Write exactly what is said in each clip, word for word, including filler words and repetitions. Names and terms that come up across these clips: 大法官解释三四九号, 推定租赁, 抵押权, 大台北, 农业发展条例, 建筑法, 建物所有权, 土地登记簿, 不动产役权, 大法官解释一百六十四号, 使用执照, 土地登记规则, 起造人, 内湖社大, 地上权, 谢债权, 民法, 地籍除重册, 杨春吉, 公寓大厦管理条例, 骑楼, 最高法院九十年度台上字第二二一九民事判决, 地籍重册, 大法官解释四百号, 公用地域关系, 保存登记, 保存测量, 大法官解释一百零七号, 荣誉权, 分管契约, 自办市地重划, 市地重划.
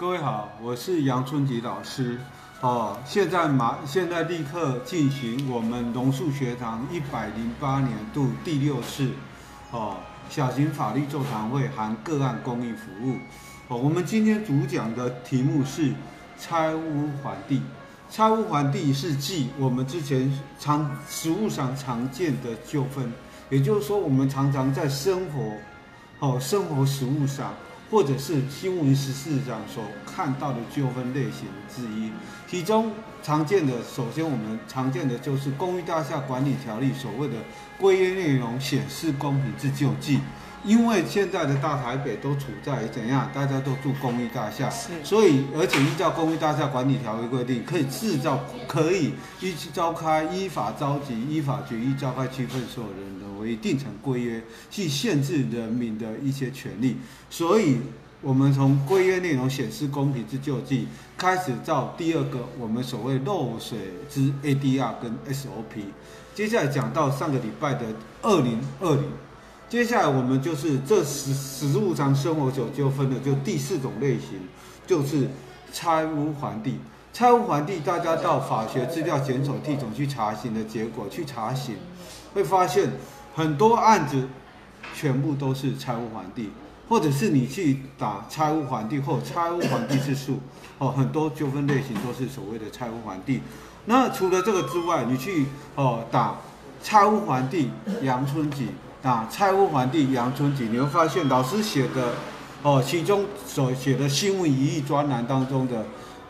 各位好，我是杨春吉老师。哦，现在马现在立刻进行我们榕树学堂一百零八年度第六次哦小型法律座谈会含个案公益服务。哦，我们今天主讲的题目是拆屋还地。拆屋还地是继我们之前常实务上常见的纠纷，也就是说，我们常常在生活哦生活实务上。 或者是新闻时事上所看到的纠纷类型之一，其中常见的，首先我们常见的就是《公寓大厦管理条例》所谓的规约内容显示公平之救济。因为现在的大台北都处在怎样，大家都住公寓大厦，所以而且依照《公寓大厦管理条例》规定，可以制造可以依召开依法召集依法决议召开区分所有人的为定成规约，去限制人民的一些权利，所以。 我们从规约内容显示公平之救济开始，到第二个我们所谓漏水之 A D R 跟 S O P， 接下来讲到上个礼拜的二零二零，接下来我们就是这实实务上生活所纠纷的就第四种类型，就是拆屋还地。拆屋还地，大家到法学资料检索系统去查询的结果去查询，会发现很多案子全部都是拆屋还地。 或者是你去打拆屋还地或拆屋还地之诉，哦，很多纠纷类型都是所谓的拆屋还地。那除了这个之外，你去哦打拆屋还地杨春吉，打拆屋还地杨春吉，你会发现老师写的哦，其中所写的新闻一义专栏当中的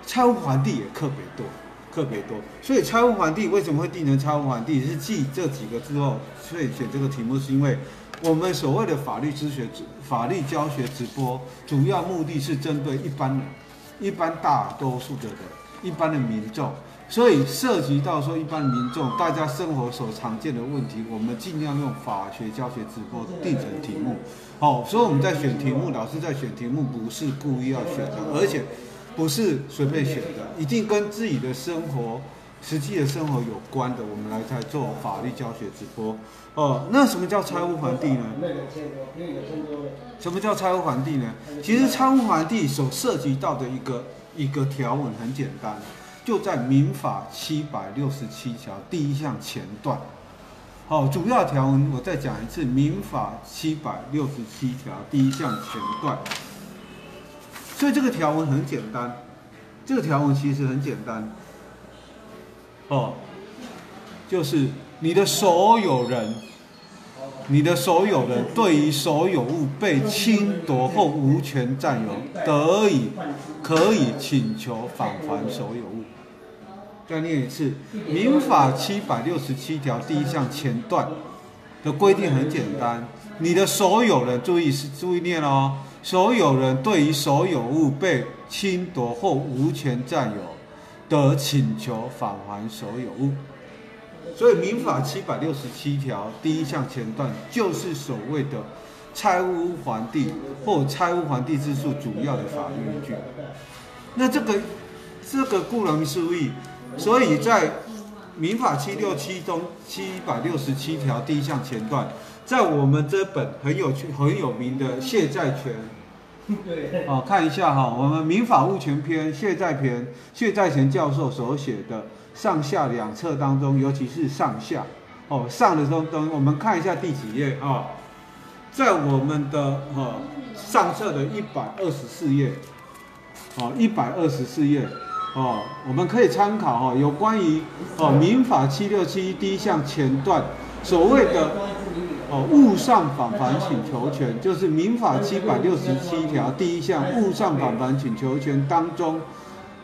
拆屋还地也特别多，特别多。所以拆屋还地为什么会定成拆屋还地？是记这几个之后，所以写这个题目是因为。 我们所谓的法律之学、法律教学直播，主要目的是针对一般人、一般大多数的人、一般的民众，所以涉及到说一般民众大家生活所常见的问题，我们尽量用法学教学直播定成题目。哦，所以我们在选题目，老师在选题目不是故意要选的，而且不是随便选的，一定跟自己的生活。 实际的生活有关的，我们来才做法律教学直播。哦，那什么叫拆屋还地呢？什么叫拆屋还地呢？其实拆屋还地所涉及到的一个一个条文很简单，就在民法七百六十七条第一项前段。好、哦，主要条文我再讲一次，民法七百六十七条第一项前段。所以这个条文很简单，这个条文其实很简单。 哦，就是你的所有人，你的所有人对于所有物被侵夺或无权占有，得以可以请求返还所有物。再念一次，《民法》七百六十七条第一项前段的规定很简单，你的所有人，注意是注意念哦，所有人对于所有物被侵夺或无权占有。 得请求返还所有物，所以《民法》七百六十七条第一项前段就是所谓的拆屋还地或拆屋还地之诉主要的法律依据。那这个这个固然注意，所以在《民法》七六七中七百六十七条第一项前段，在我们这本很有趣很有名的《谢债权》。 哦，看一下哈、哦，我们《民法物权篇》谢债权谢债权教授所写的上下两册当中，尤其是上下哦上的东东，我们看一下第几页啊、哦，在我们的哦上册的一百二十四页，哦一百二十四页哦，我们可以参考哈、哦、有关于哦《民法》七六七第一项前段所谓的。 哦，物上返还请求权就是《民法》七百六十七条第一项物上返还请求权当中，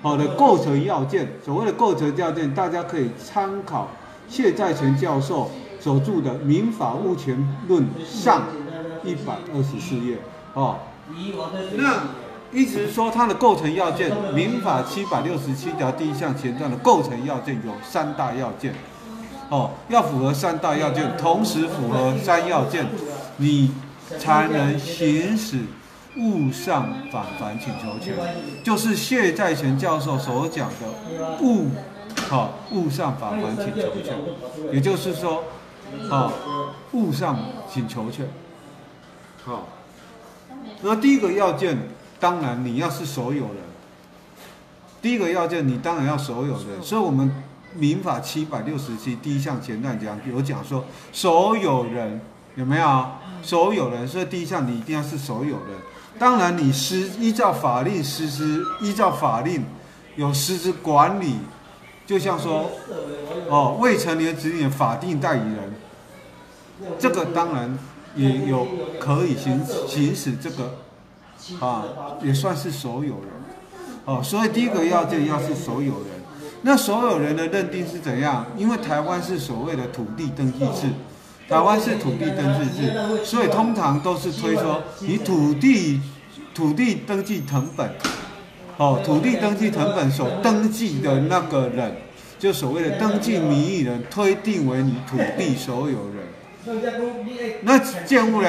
好的构成要件。所谓的构成要件，大家可以参考谢债权教授所著的《民法物权论》上一百二十四页。哦，那一直说它的构成要件，《民法》七百六十七条第一项前段的构成要件有三大要件。 哦，要符合三大要件，同时符合三要件，你才能行使物上返还请求权，就是谢债权教授所讲的物，哦，物上返还请求权，也就是说，哦，物上请求权，好、哦，那第一个要件，当然你要是所有人。第一个要件你当然要所有的，所以我们民法七百六十七第一项前段讲有讲说所有人有没有？所有人，所以第一项你一定要是所有人。当然你施依照法令实施，依照法令有实施管理，就像说哦未成年子女法定代理人，这个当然也有可以行行使这个。 啊，也算是所有人，哦，所以第一个要件要是所有人。那所有人的认定是怎样？因为台湾是所谓的土地登记制，台湾是土地登记制，所以通常都是推说你土地土地登记成本，哦，土地登记成本所登记的那个人，就所谓的登记名义人，推定为你土地所有人。那建物呢？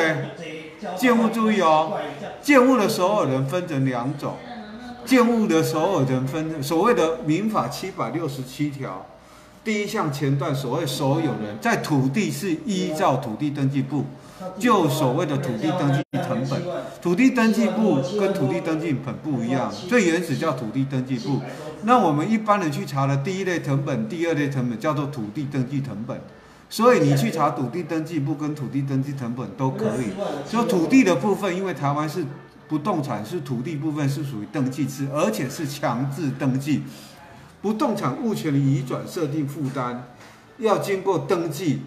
建物注意哦，建物的所有人分成两种，建物的所有人分成所谓的民法七百六十七条第一项前段所谓所有人，在土地是依照土地登记簿，就所谓的土地登记成本，土地登记簿跟土地登记本不一样，最原始叫土地登记簿，那我们一般人去查的第一类成本、第二类成本叫做土地登记成本。 所以你去查土地登记簿跟土地登记成本都可以。所以土地的部分，因为台湾是不动产，是土地部分是属于登记制，而且是强制登记。不动产物权的移转设定负担，要经过登记，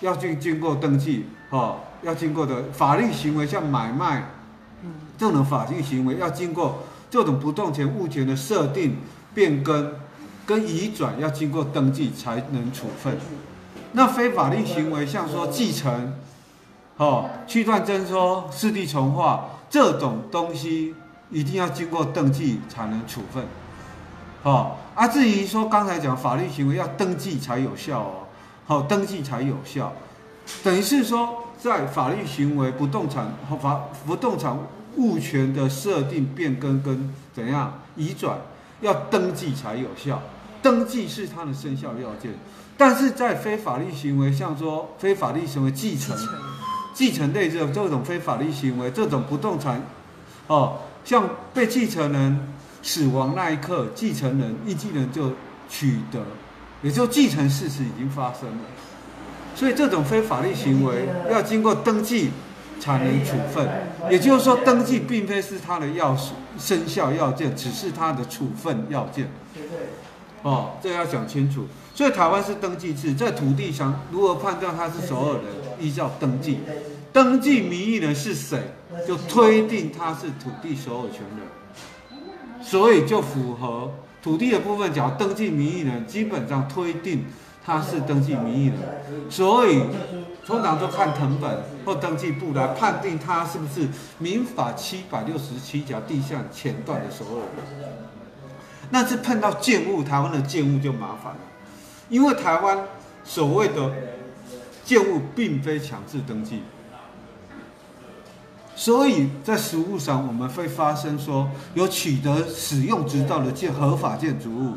要经经过登记，哦，要经过的法律行为，像买卖，这种法律行为要经过这种不动产物权的设定、变更跟移转，要经过登记才能处分。 那非法律行为，像说继承、哦、区段征收、市地重划这种东西，一定要经过登记才能处分。哦，啊，至于说刚才讲法律行为要登记才有效哦，好、哦，登记才有效，等于是说在法律行为、不动产和法不动产物权的设定、变更跟怎样移转，要登记才有效，登记是它的生效要件。 但是在非法律行为，像说非法律行为继承、继承类这这种非法律行为，这种不动产，哦，像被继承人死亡那一刻，继承人一继人就取得，也就继承事实已经发生了，所以这种非法律行为要经过登记才能处分，也就是说，登记并非是它的要生效要件，只是它的处分要件。哦，这要讲清楚。 所以台湾是登记制，在土地上如何判断他是所有人？依照登记，登记名义人是谁，就推定他是土地所有权人，所以就符合土地的部分。讲登记名义人，基本上推定他是登记名义人，所以通常都看成本或登记簿来判定他是不是民法七百六十七条第一项前段的所有人。那是碰到建物，台湾的建物就麻烦了。 因为台湾所谓的建物并非强制登记，所以在实务上我们会发生说有取得使用执照的建合法建筑物，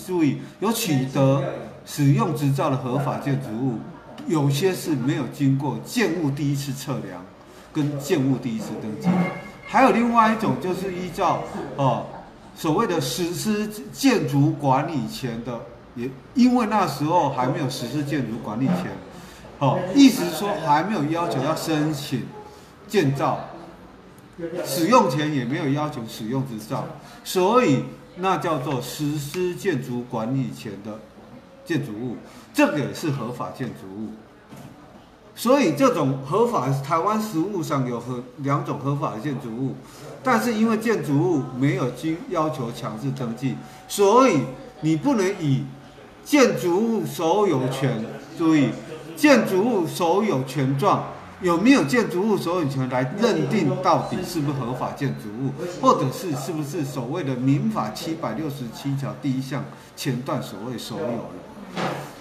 注意有取得使用执照的合法建筑物，有些是没有经过建物第一次测量跟建物第一次登记，还有另外一种就是依照哦所谓的实施建筑管理前的。 也因为那时候还没有实施建筑管理权，哦，意思说还没有要求要申请建造，使用前也没有要求使用执照，所以那叫做实施建筑管理权的建筑物，这个也是合法建筑物。所以这种合法，台湾实务上有合两种合法的建筑物，但是因为建筑物没有经要求强制登记，所以你不能以 建筑物所有权，注意，建筑物所有权状有没有建筑物所有权来认定到底是不是合法建筑物，或者是是不是所谓的民法七百六十七条第一项前段所谓所有人。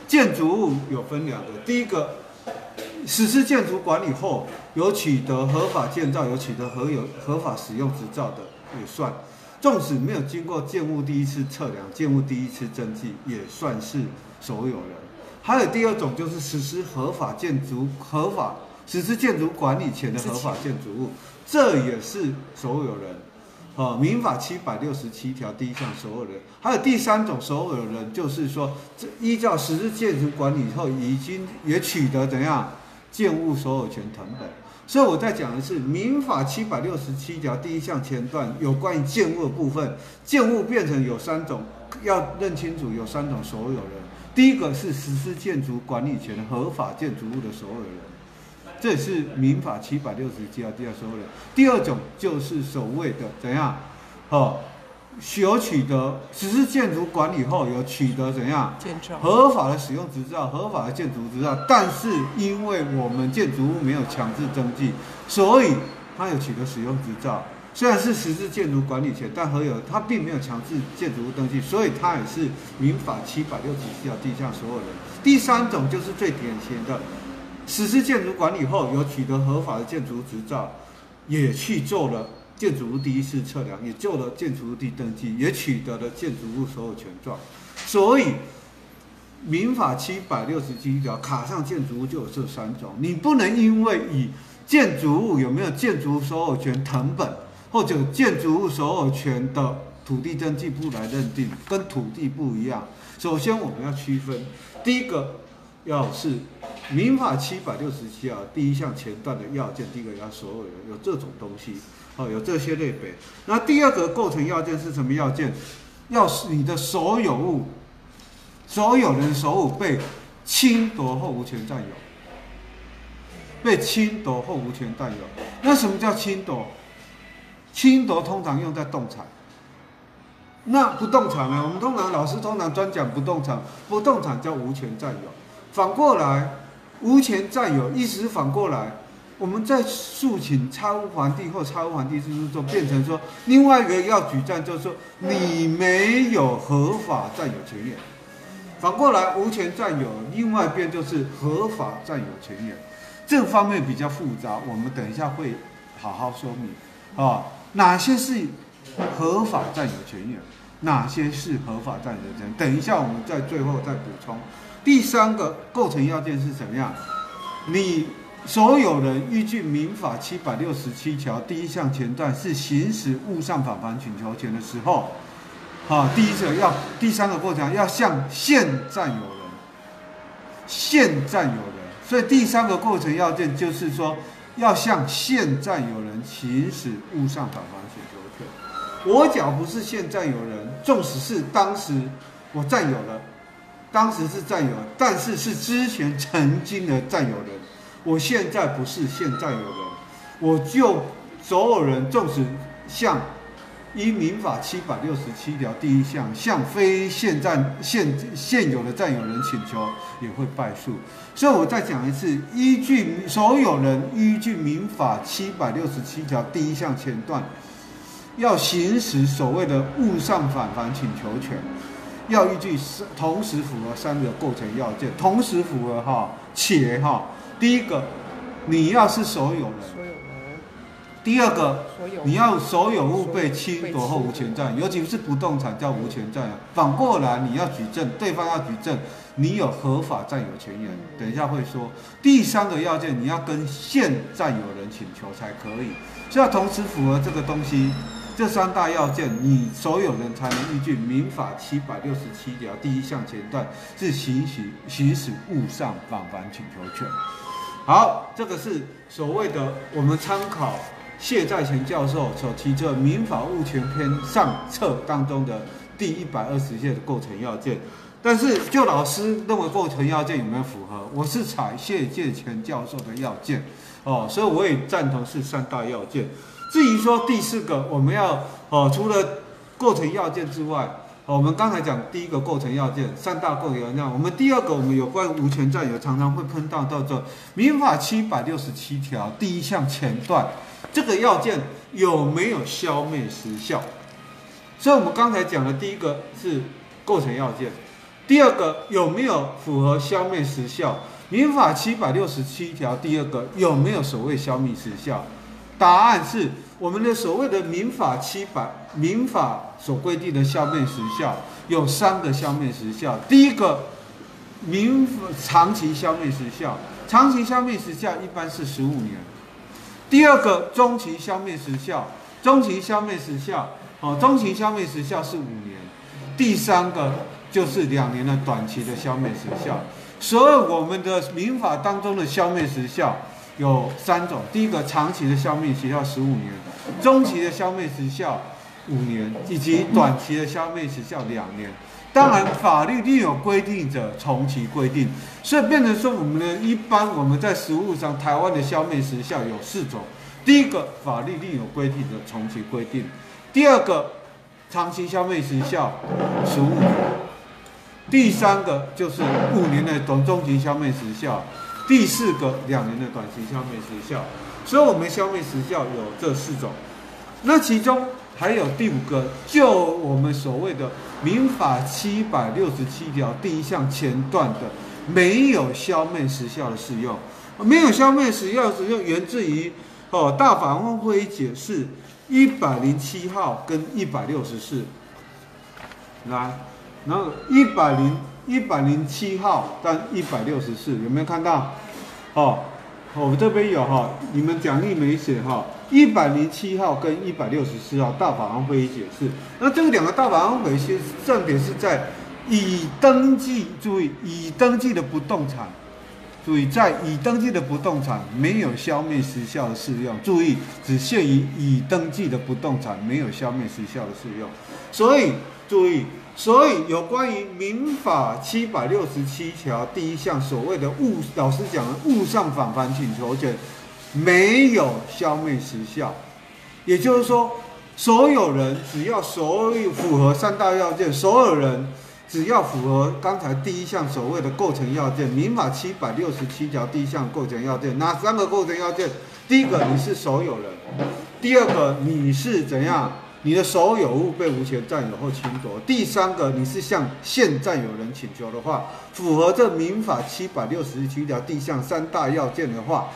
建筑物有分两个，第一个实施建筑管理后有取得合法建造、有取得合有合法使用执照的也算。 纵使没有经过建物第一次测量、建物第一次登记，也算是所有人。还有第二种就是实施合法建筑、合法实施建筑管理前的合法建筑物，这也是所有人。啊，民法七百六十七条第一项所有人，还有第三种所有人，就是说，这依照实施建筑管理以后，已经也取得怎样建物所有权成本。所以我在讲的是民法七百六十七条第一项前段有关于建物的部分，建物变成有三种，要认清楚有三种所有人。第一个是实施建筑管理权合法建筑物的所有人。 这也是民法七百六十七条第二所有人。第二种就是所谓的怎样，哦，有取得实施建筑管理后有取得怎样合法的使用执照、合法的建筑执照，但是因为我们建筑物没有强制登记，所以他有取得使用执照。虽然是实施建筑管理权，但何有他并没有强制建筑物登记，所以他也是民法七百六十七条第一项所有人。第三种就是最典型的。 实施建筑管理后，有取得合法的建筑执照，也去做了建筑物第一次测量，也做了建筑物地登记，也取得了建筑物所有权状。所以，民法七百六十七条卡上建筑物就有这三种，你不能因为以建筑物有没有建筑所有权成本，或者建筑物所有权的土地登记簿来认定，跟土地不一样。首先，我们要区分，第一个要是。 民法七百六十七条第一项前段的要件，第一个要所有人有这种东西，哦，有这些类别。那第二个构成要件是什么要件？要是你的所有物、所有人所有被侵夺后无权占有，被侵夺后无权占有。那什么叫侵夺？侵夺通常用在动产。 那不动产呢？我们通常老师通常专讲不动产，不动产叫无权占有。反过来。 无权占有，意思是反过来，我们在诉请差无还地或差无还地之诉讼，变成说另外一个要举证，就是说你没有合法占有权利。反过来，无权占有，另外一边就是合法占有权利。这方面比较复杂，我们等一下会好好说明啊、哦，哪些是合法占有权利，哪些是合法占有权利。等一下我们在最后再补充。 第三个构成要件是怎么样？你所有人依据民法七百六十七条第一项前段是行使物上返还请求权的时候，啊，第一个要第三个构成要向现占有人，现占有人，所以第三个构成要件就是说要向现占有人行使物上返还请求权。我假如不是现占有人，纵使是当时我占有了。 当时是占有，但是是之前曾经的占有人。我现在不是现占有人，我就所有人，纵使向依民法七百六十七条第一项向非现占现现有的占有人请求，也会败诉。所以我再讲一次，依据所有人依据民法七百六十七条第一项前段，要行使所谓的物上返还请求权。 要依据同时符合三个构成要件，同时符合哈，且哈，第一个，你要是所有人；第二个，你要所有物被侵夺后无权占有，尤其是不动产叫无权占有。反过来，你要举证，对方要举证，你有合法占有权人。等一下会说，第三个要件你要跟现占有人请求才可以，所以要同时符合这个东西。 这三大要件，你所有人才能依据民法七百六十七条第一项前段是行使行使物上返还请求权。好，这个是所谓的我们参考谢在前教授所提出的《民法物权篇》上册当中的第一百二十页的构成要件。但是，就老师认为构成要件有没有符合？我是采谢在前教授的要件哦，所以我也赞同是三大要件。 至于说第四个，我们要哦，除了构成要件之外，哦，我们刚才讲第一个构成要件，三大构成要件。我们第二个，我们有关无权占有，常常会碰到叫做《民法》七百六十七条第一项前段，这个要件有没有消灭时效？所以我们刚才讲的第一个是构成要件，第二个有没有符合消灭时效？《民法》七百六十七条第二个有没有所谓消灭时效？ 答案是我们的所谓的民法七百民法所规定的消灭时效有三个消灭时效。第一个，民长期消灭时效，长期消灭时效一般是十五年；第二个，中期消灭时效中期消灭时效，哦，中期消灭时效是五年。第三个就是两年的短期的消灭时效。所以我们的民法当中的消灭时效有三种：第一个长期的消灭时效十五年，中期的消灭时效五年，以及短期的消灭时效两年。 当然，法律另有规定者从其规定，所以变成说，我们的一般我们在实务上，台湾的消灭时效有四种。第一个，法律另有规定者从其规定；第二个，长期消灭时效十五年；第三个就是五年的短中期消灭时效；第四个，两年的短期消灭时效。所以，我们消灭时效有这四种。那其中。 还有第五个，就我们所谓的民法七百六十七条第一项前段的没有消灭时效的适用，没有消灭时效适用源自于哦大法官会议解释一百零七号跟一百六十四，来，然后一百零一百零七号跟一百六十四有没有看到？哦，我们这边有哈，你们讲义没写哈。 一百零七号跟一百六十四号大法官会议解释，那这两个大法官会议重点是在已登记，注意已登记的不动产，注意在已登记的不动产没有消灭时效的适用，注意只限于已登记的不动产没有消灭时效的适用。所以注意，所以有关于民法七百六十七条第一项所谓的物，老师讲的物上返还请求权。 没有消灭时效，也就是说，所有人只要所有符合三大要件，所有人只要符合刚才第一项所谓的构成要件，民法七百六十七条第一项构成要件，哪三个构成要件？第一个你是所有人，第二个你是怎样，你的所有物被无权占有或侵夺，第三个你是向现占有人请求的话，符合这民法七百六十七条第一项三大要件的话。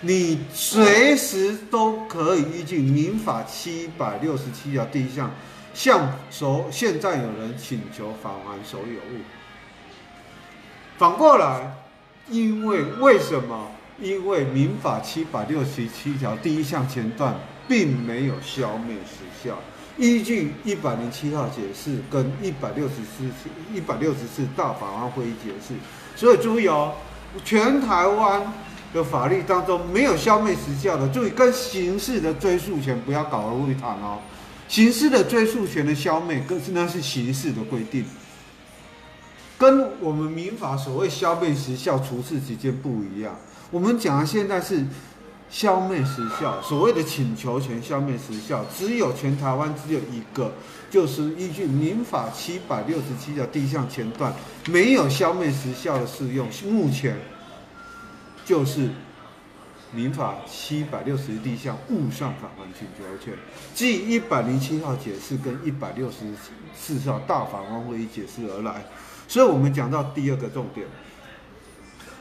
你随时都可以依据民法七百六十七条第一项，向所现占有人请求返还所有物。反过来，因为为什么？因为民法七百六十七条第一项前段并没有消灭时效，依据一百零七号解释跟一百六十四一百六十四大法官会议解释，所以注意哦，全台湾。 的法律当中没有消灭时效的，注意跟刑事的追诉权不要搞混为一谈哦。刑事的追诉权的消灭，跟那是刑事的规定，跟我们民法所谓消灭时效处置期间不一样。我们讲的现在是消灭时效，所谓的请求权消灭时效，只有全台湾只有一个，就是依据民法七百六十七条第一项前段没有消灭时效的适用，目前。 就是民法七百六十第一项物上返还请求权，即一百零七号解释跟一百六十四号大法官会议解释而来。所以我们讲到第二个重点，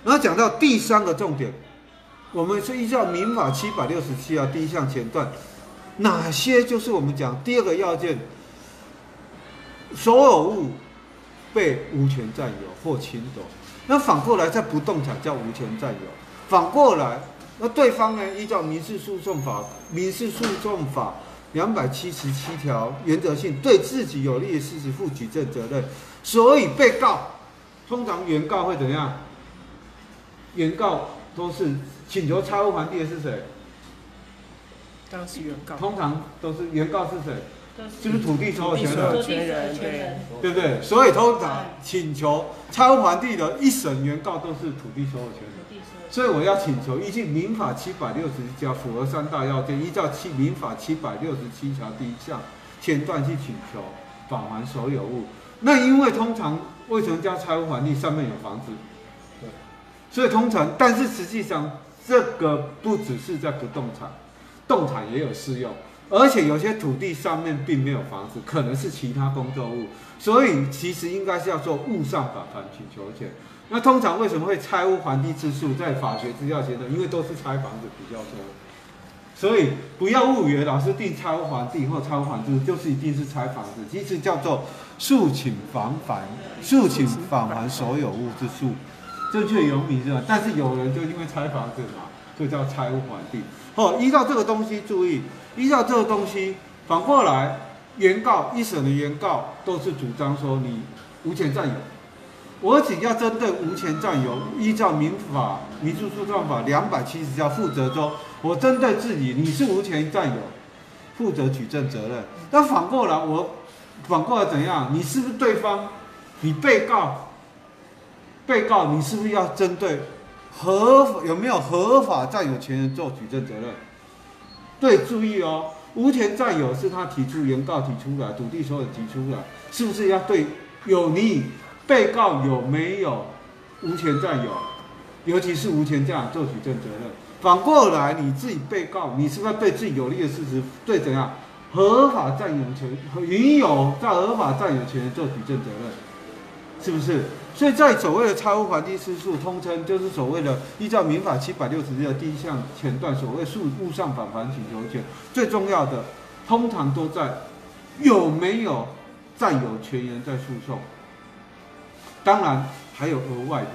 然后讲到第三个重点，我们是依照民法七百六十七条第一项前段，哪些就是我们讲第二个要件，所有物被无权占有或侵夺。 那反过来，在不动产叫无权占有。反过来，那对方呢？依照民事诉讼法《民事诉讼法》两百七十七条，原则性对自己有利的事实负举证责任。所以，被告通常原告会怎样？原告都是请求拆物还地的是谁？当事原告。通常都是原告是谁？ 是不是土地所有权人？对，对不对？所以通常请求拆屋还地的一审原告都是土地所有权人。所以我要请求依据民法七百六十七条符合三大要件，依照七民法七百六十七条第一项前段去请求返还所有物。那因为通常未成家拆屋还地上面有房子，对，所以通常，但是实际上这个不只是在不动产，动产也有适用。 而且有些土地上面并没有房子，可能是其他工作物，所以其实应该是要做物上返还请求权。那通常为什么会拆屋还地之诉在法学资料前段？因为都是拆房子比较多，所以不要误以为老师定拆屋还地或拆屋还地就是一定是拆房子，其实叫做诉请返还诉请返还所有物之诉，正确由名是吧？但是有人就因为拆房子嘛。就叫财务环境。哦，依照这个东西注意，依照这个东西，反过来，原告一审的原告都是主张说你无权占有，我只要针对无权占有，依照民法《民事诉讼法》两百七十条负责中，我针对自己你是无权占有，负责举证责任。那反过来我，反过来怎样？你是不是对方？你被告，被告你是不是要针对？ 合法有没有合法占有权人做举证责任？对，注意哦，无权占有是他提出，原告提出来，土地所有提出来，是不是要对有你被告有没有无权占有，尤其是无权占有做举证责任？反过来你自己被告，你是不是要对自己有利的事实，对怎样合法占有权原有在合法占有权人做举证责任？是不是？ 所以在所谓的财务环境申诉，通称就是所谓的依照民法七百六十条第一项前段所谓诉物上返还请求权，最重要的通常都在有没有占有权人在诉讼。当然还有额外的，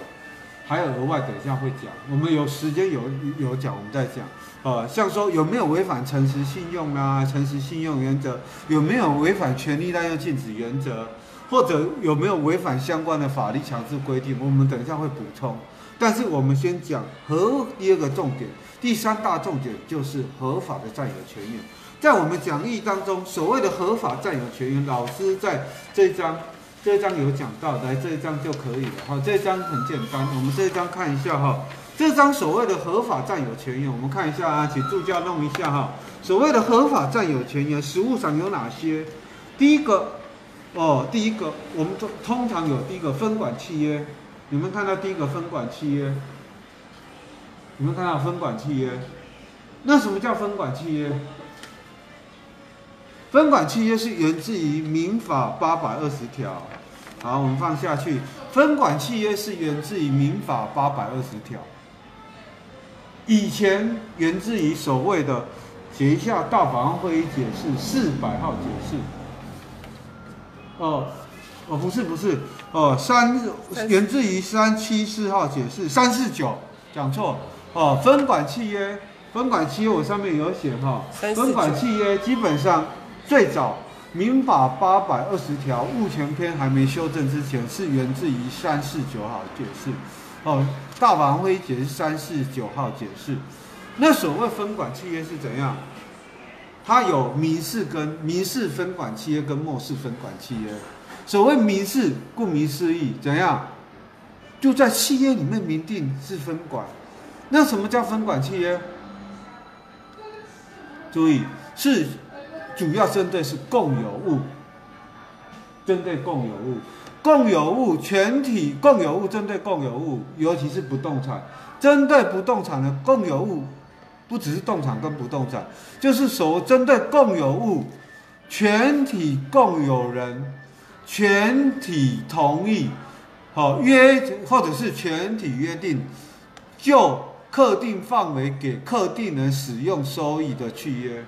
还有额外等一下会讲，我们有时间有有讲，我们再讲。呃，像说有没有违反诚实信用啊，诚实信用原则，有没有违反权利滥用禁止原则？ 或者有没有违反相关的法律强制规定？我们等一下会补充，但是我们先讲合第二个重点，第三大重点就是合法的占有权人。在我们讲义当中，所谓的合法占有权人，老师在这一章这一章有讲到，来这一章就可以了。好，这一章很简单，我们这一章看一下哈。这章所谓的合法占有权人，我们看一下啊，请助教弄一下哈。所谓的合法占有权人，实务上有哪些？第一个。 哦，第一个，我们通通常有第一个分管契约，你们看到第一个分管契约，你们看到分管契约，那什么叫分管契约？分管契约是源自于民法八百二十条。好，我们放下去，分管契约是源自于民法八百二十条，以前源自于所谓的写一下大法官会议解释四百号解释。 哦，哦，不是不是，哦，三源自于三七四号解释，三四九讲错，哦，分管契约，分管契约我上面有写哈，哦、分管契约基本上最早民法八百二十条物权篇还没修正之前是源自于三四九号解释，哦，大法官会议解释三四九号解释，那所谓分管契约是怎样？ 它有民事跟民事分管契约跟默示分管契约。所谓民事，顾名思义，怎样？就在契约里面明定是分管。那什么叫分管契约？注意，是主要针对是共有物，针对共有物，共有物全体共有物针对共有物，尤其是不动产，针对不动产的共有物。 不只是动产跟不动产，就是所针对共有物，全体共有人全体同意，好、哦、约或者是全体约定，就特定范围给特定人使用收益的契约。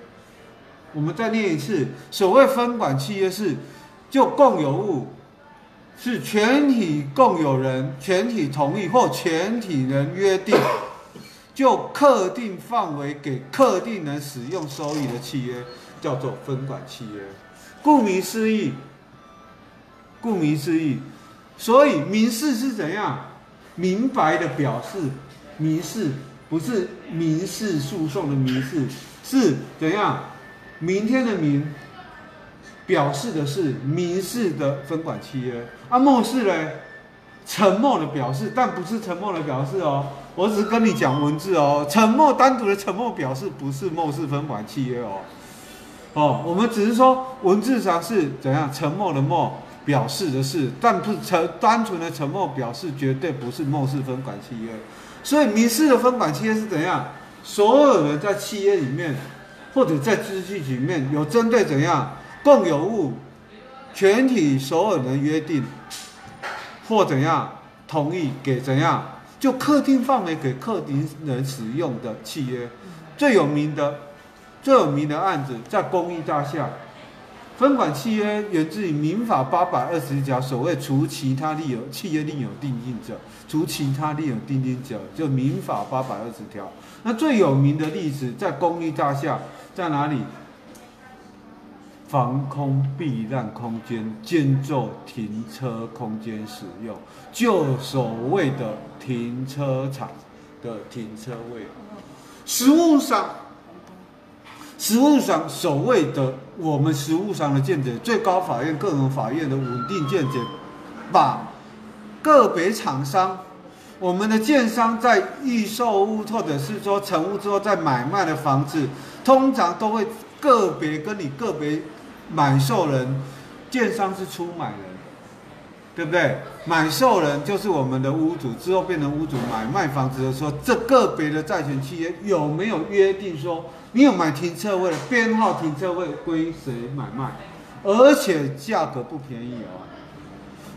我们再念一次，所谓分管契约是，就共有物是全体共有人全体同意或全体人约定。就特定范围给特定人使用收益的契约叫做分管契约，顾名思义，顾名思义，所以民事是怎样明白的表示，民事不是民事诉讼的民事是怎样明天的明表示的是民事的分管契约，啊，默示嘞沉默的表示，但不是沉默的表示哦。 我只是跟你讲文字哦，沉默单独的沉默表示不是默示分管契约哦，哦，我们只是说文字上是怎样沉默的默表示的是，但不沉单纯的沉默表示绝对不是默示分管契约，所以民事的分管契约是怎样？所有人在契约里面或者在秩序里面有针对怎样共有物全体所有人约定或怎样同意给怎样。 就特定范围给特定人使用的契约，最有名的、最有名的案子在公益大厦，分管契约源自于民法八百二十一条所谓除其他另有契约另有定定者，除其他另有定定者，就民法八百二十条。那最有名的例子在公寓大厦在哪里？防空避难空间、建筑停车空间使用，就所谓的停车场的停车位。实务上。 实务上，所谓的我们实务上的见解，最高法院、各种法院的稳定见解，把个别厂商、我们的建商在预售屋或者是说成屋之后在买卖的房子，通常都会个别跟你个别买受人，建商是出买人，对不对？买受人就是我们的屋主，之后变成屋主买卖房子的时候，这个别的债权契约有没有约定说？ 你有买停车位的编号，停车位归谁买卖？而且价格不便宜哦。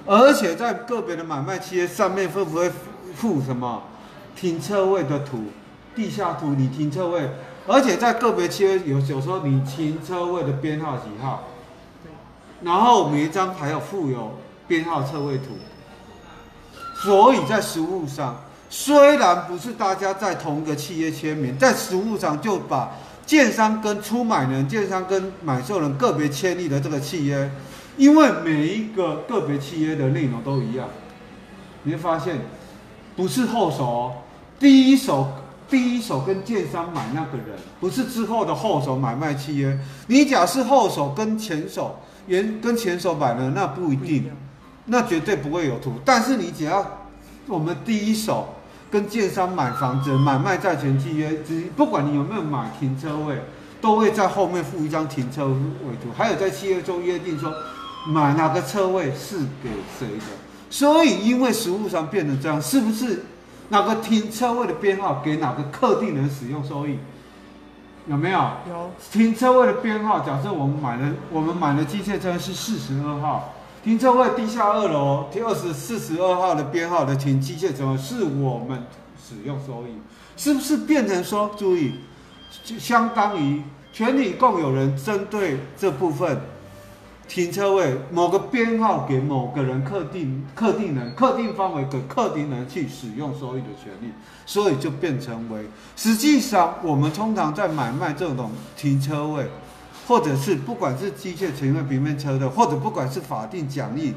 而且在个别的买卖契约上面会不会附什么停车位的图、地下图？你停车位，而且在个别契约有有时候你停车位的编号几号，然后每一张还有附有编号车位图。所以在实务上。 虽然不是大家在同一个契约签名，在实务上就把建商跟出买人、建商跟买受人个别签立的这个契约，因为每一个个别契约的内容都一样，你会发现不是后手、哦，第一手第一手跟建商买那个人，不是之后的后手买卖契约。你假设后手跟前手原跟前手买的那不一定，那绝对不会有图。但是你只要我们第一手。 跟建商买房子、买卖债权契约，只不管你有没有买停车位，都会在后面附一张停车位图，还有在契约中约定说买哪个车位是给谁的。所以，因为实务上变成这样，是不是哪个停车位的编号给哪个特定人使用收益？有没有？有停车位的编号，假设我们买的我们买的机械车是四十二号。 停车位地下二楼第二十四十二号的编号的停机械车位是我们使用收益，是不是变成说，注意，相当于权利共有人针对这部分停车位某个编号给某个人特定特定人特定范围给特定人去使用收益的权利，所以就变成为实际上我们通常在买卖这种停车位。 或者是不管是机械车位、平面车的，或者不管是法定奖励，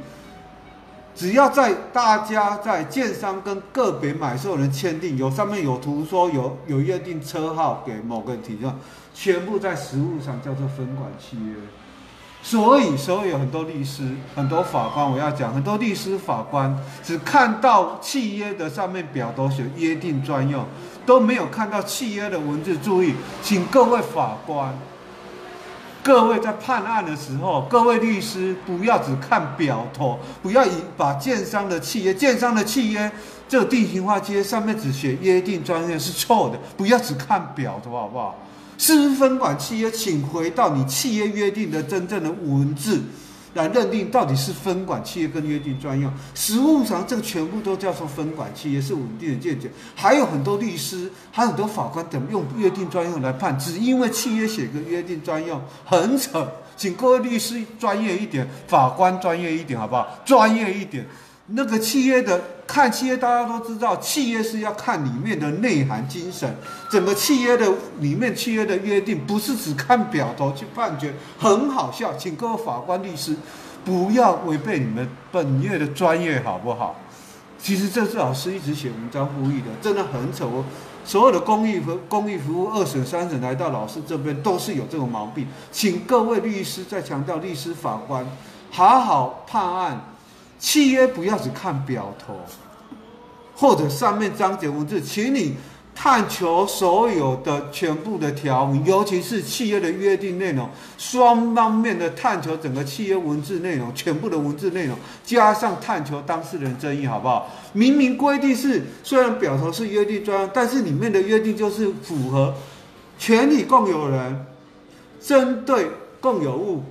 只要在大家在建商跟个别买受人签订，有上面有图说有有约定车号给某个体量，全部在实务上叫做分管契约。所以，所以有很多律师、很多法官，我要讲很多律师、法官只看到契约的上面表都写约定专用，都没有看到契约的文字。注意，请各位法官。 各位在判案的时候，各位律师不要只看表头，不要以把建商的契约、建商的契约这个定型化契约上面只写约定专用是错的，不要只看表头，好不好？是不是分管契约，请回到你契约约定的真正的文字来认定到底是分管契约跟约定专用。实务上，这个全部都叫做分管契约，是稳定的见解。还有很多律师。 还有很多法官怎么用约定专用来判，只因为契约写个约定专用很扯，请各位律师专业一点，法官专业一点，好不好？专业一点。那个契约的看契约，大家都知道，契约是要看里面的内涵精神，整个契约的里面契约的约定，不是只看表头去判决，很好笑。请各位法官、律师不要违背你们本业的专业，好不好？其实这是老师一直写文章呼吁的，真的很扯哦。 所有的公益服公益服务二审三审来到老师这边都是有这种毛病，请各位律师再强调，律师法官好好判案，契约不要只看表头，或者上面章节文字，请你探求所有的全部的条文，尤其是契约的约定内容，双方面的探求整个契约文字内容，全部的文字内容，加上探求当事人争议，好不好？ 明明规定是，虽然表头是约定专用，但是里面的约定就是符合全体共有人针对共有物，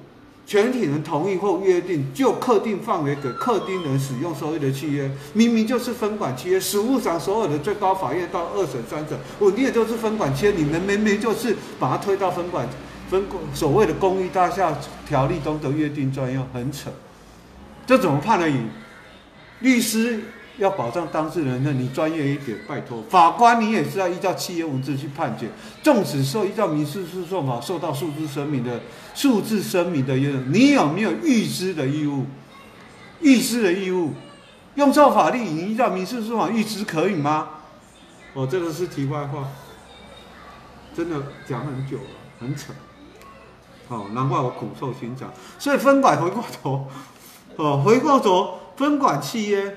全体人同意或约定就特定范围给特定人使用收益的契约，明明就是分管契约。实务上，所有的最高法院到二审、三审，稳定的就是分管契约，你们明明就是把它推到分管分所谓的公寓大厦条例中的约定专用很扯，这怎么判得赢？律师要保障当事人，那你专业一点，拜托。法官你也是要依照契约文字去判决，纵使受依照民事诉讼法受到诉之声明的诉之声明的约定，你有没有预知的义务？预知的义务，用照法律，你依照民事诉讼法预知可以吗？哦，这个是题外话，真的讲很久了，很扯。 哦，难怪我苦受心肠。所以分管回过头，哦，回过头分管契约，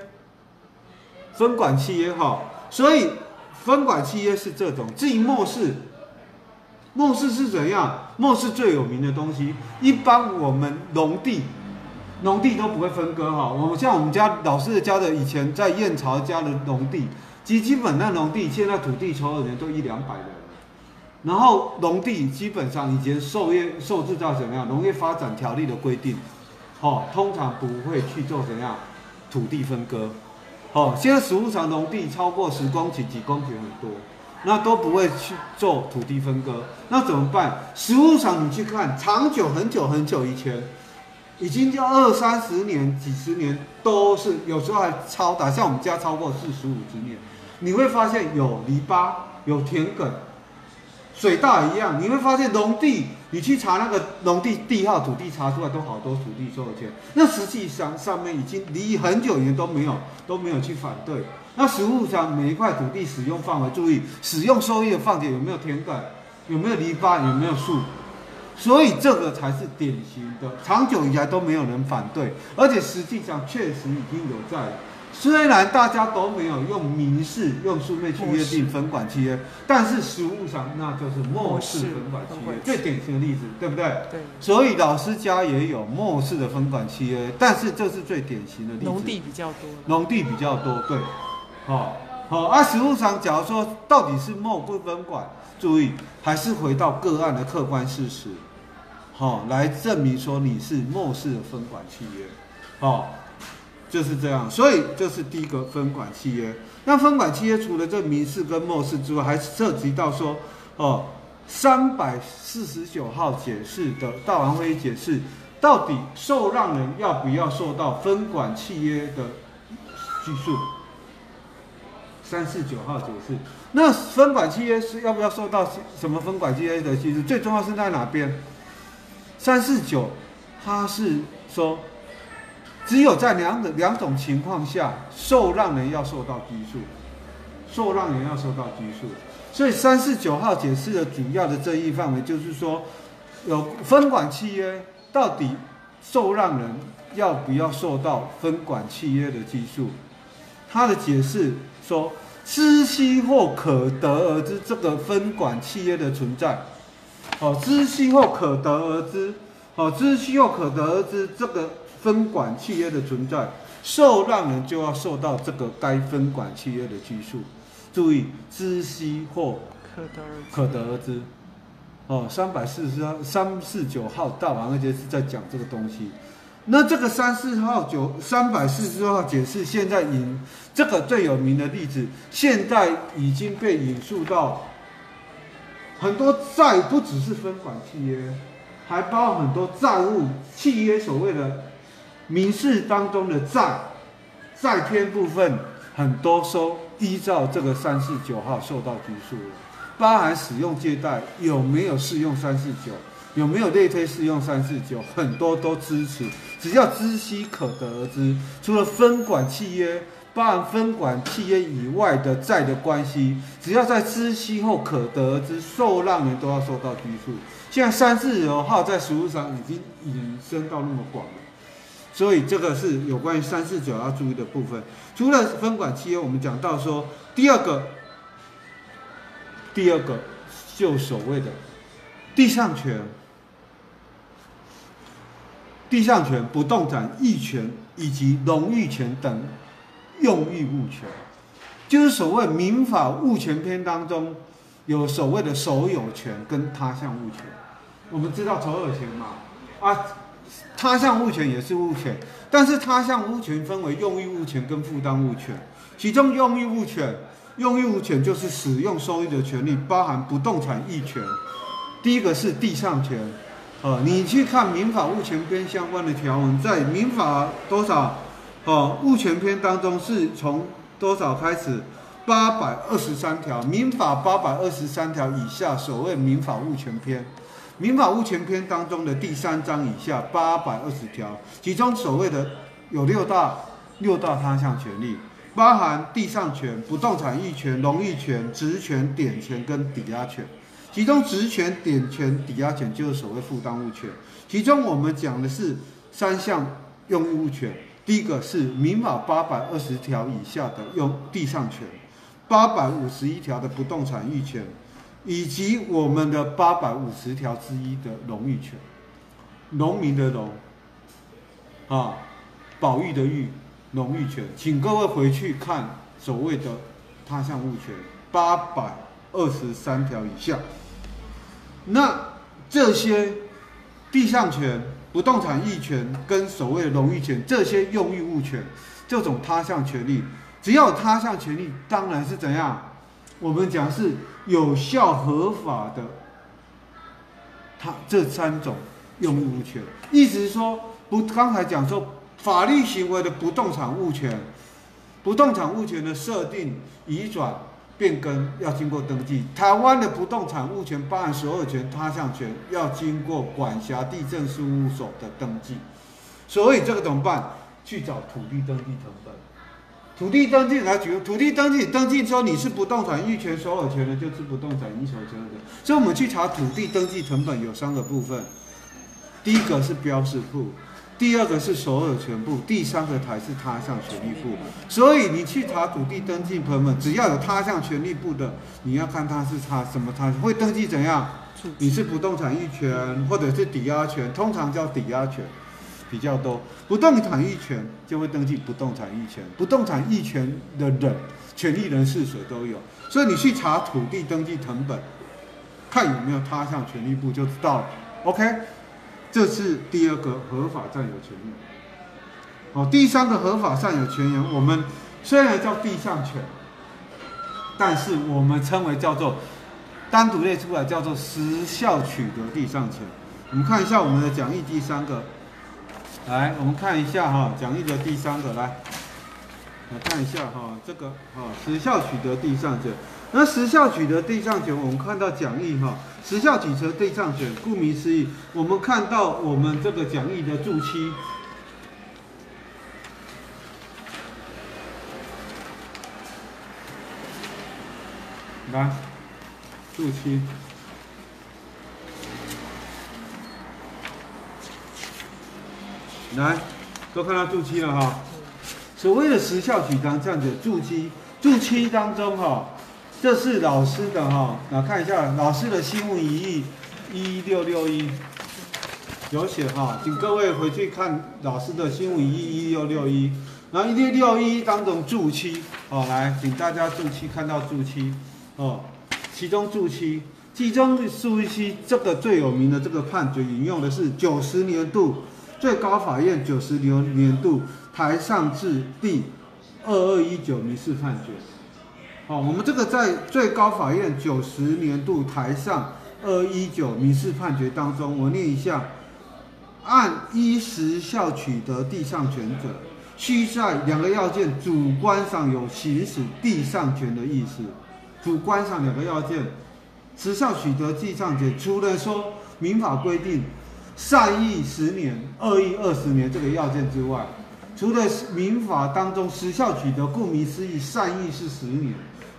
分管契约哈、哦，所以分管契约是这种。至于默示，默示是怎样？默示最有名的东西，一般我们农地，农地都不会分割哈、哦。我们像我们家老师教的，以前在燕巢家的农地，基基本那农地现在土地所有人都一两百人。 然后农地基本上以前受业受制到怎么样农业发展条例的规定，哦，通常不会去做怎样土地分割，哦，现在实务上农地超过十公顷、几公顷很多，那都不会去做土地分割，那怎么办？实务上你去看，长久很久很久以前，已经就二三十年、几十年都是，有时候还超达，像我们家超过四十五十年，你会发现有篱笆、有田埂。 水稻一样，你会发现农地，你去查那个农地地号、土地查出来都好多土地所有权。那实际上上面已经离很久以前都没有都没有去反对。那实务上每一块土地使用范围，注意使用收益的范围有没有田埂，有没有篱笆，有没有树，所以这个才是典型的，长久以来都没有人反对，而且实际上确实已经有在了。 虽然大家都没有用民事、用书面去约定分管契约，但是实务上那就是默示分管契约，最典型的例子，对不对？对。所以老师家也有默示的分管契约，但是这是最典型的例子。农地比较多。农地比较多，对。好、哦，好、哦，啊，实务上，假如说到底是默不分管，注意还是回到个案的客观事实，好、哦，来证明说你是默示的分管契约，好、哦。 就是这样，所以这是第一个分管契约。那分管契约除了这民事跟默示之外，还涉及到说，哦，三百四十九号解释的大王会议解释，到底受让人要不要受到分管契约的拘束？三四九号解释，那分管契约是要不要受到什么分管契约的拘束？最重要是在哪边？三四九，它是说。 只有在两种两种情况下，受让人要受到拘束，受让人要受到拘束。所以三四九号解释的主要的争议范围就是说，有分管契约到底受让人要不要受到分管契约的拘束？他的解释说，知悉或可得而知这个分管契约的存在，哦，知悉或可得而知，哦，知悉或可得而知这个。 分管契约的存在，受让人就要受到这个该分管契约的拘束。注意，知悉或可得而知。哦，三百四十三四九号大王二节是在讲这个东西。那这个三四号九三百四十号解释，现在引这个最有名的例子，现在已经被引述到很多债，不只是分管契约，还包含很多债务契约所谓的。 民事当中的债债篇部分，很多都依照这个三四九号受到拘束了，包含使用借贷有没有适用三四九，有没有类推适用三四九，很多都支持，只要知悉可得而知。除了分管契约，包含分管契约以外的债的关系，只要在知悉后可得而知，受让人都要受到拘束。现在三四九号在实务上已经引申到那么广了。 所以这个是有关于三四九要注意的部分。除了分管契约，我们讲到说，第二个，第二个就所谓的地上权、地上权、不动产役权以及农域权等用域物权，就是所谓民法物权篇当中有所谓的所有权跟他项物权。我们知道所有权嘛，啊。 他项物权也是物权，但是他项物权分为用益物权跟负担物权。其中用益物权，用益物权就是使用收益的权利，包含不动产役权、第一个是地上权，哦、呃，你去看民法物权篇相关的条文，在民法多少哦、呃、物权篇当中是从多少开始？八百二十三条，民法八百二十三条以下，所谓民法物权篇。 民法物权篇当中的第三章以下八百二十条，其中所谓的有六大六大他项权利，包含地上权、不动产役权、荣誉权、职权、典权跟抵押权。其中职权、典权、抵押权就是所谓负当物权。其中我们讲的是三项用益物权，第一个是民法八百二十条以下的用地上权，八百五十一条的不动产役权。 以及我们的八百五十条之一的荣誉权，农民的农，啊，保育的育，荣誉权，请各位回去看所谓的他项物权八百二十三条以下。那这些地上权、不动产役权跟所谓的荣誉权，这些用益物权，这种他项权利，只要有他项权利，当然是怎样？ 我们讲是有效合法的，它这三种用益物权，意思是说不，刚才讲说法律行为的不动产物权，不动产物权的设定、移转、变更要经过登记。台湾的不动产物权包含所有权、他项权，要经过管辖地政事务所的登记。所以这个怎么办？去找土地登记成本。 土地登记来举个，土地登记登记说你是不动产役权所有权的，就是不动产役所有权的。所以我们去查土地登记成本有三个部分，第一个是标示部，第二个是所有权部，第三个才是他项权利部。所以你去查土地登记成本，只要有他项权利部的，你要看它是他什么他会登记怎样，你是不动产役权或者是抵押权，通常叫抵押权。 比较多，不动产役权就会登记不动产役权，不动产役权的人、权利人是谁都有，所以你去查土地登记成本，看有没有他项权利部就知道了。OK， 这是第二个合法占有权利。哦，第三个合法占有权人，我们虽然叫地上权，但是我们称为叫做单独列出来叫做时效取得地上权。我们看一下我们的讲义第三个。 来，我们看一下哈、哦，讲义的第三个来，来看一下哈、哦，这个哈、哦、时效取得地上权。那时效取得地上权，我们看到讲义哈、哦，时效取得地上权，顾名思义，我们看到我们这个讲义的注七，来，注七。 来，都看到注七了哈。所谓的时效取得这样子，注七，注七当中哈，这是老师的哈，那看一下老师的新闻一一六六一有写哈，请各位回去看老师的新闻一一六六一，然后一六六一当中注七，哦，来，请大家注七，看到注七哦，其中注七，其中注七这个最有名的这个判决引用的是九十年度。 最高法院九十年度台上字第二二一九民事判决，好，我们这个在最高法院九十年度台上二一九民事判决当中，我念一下：按依时效取得地上权者，需在两个要件主观上有行使地上权的意思。主观上两个要件，时效取得地上权，除了说民法规定。 善意十年、恶意二十年这个要件之外，除了民法当中时效取得，顾名思义，善意是十年，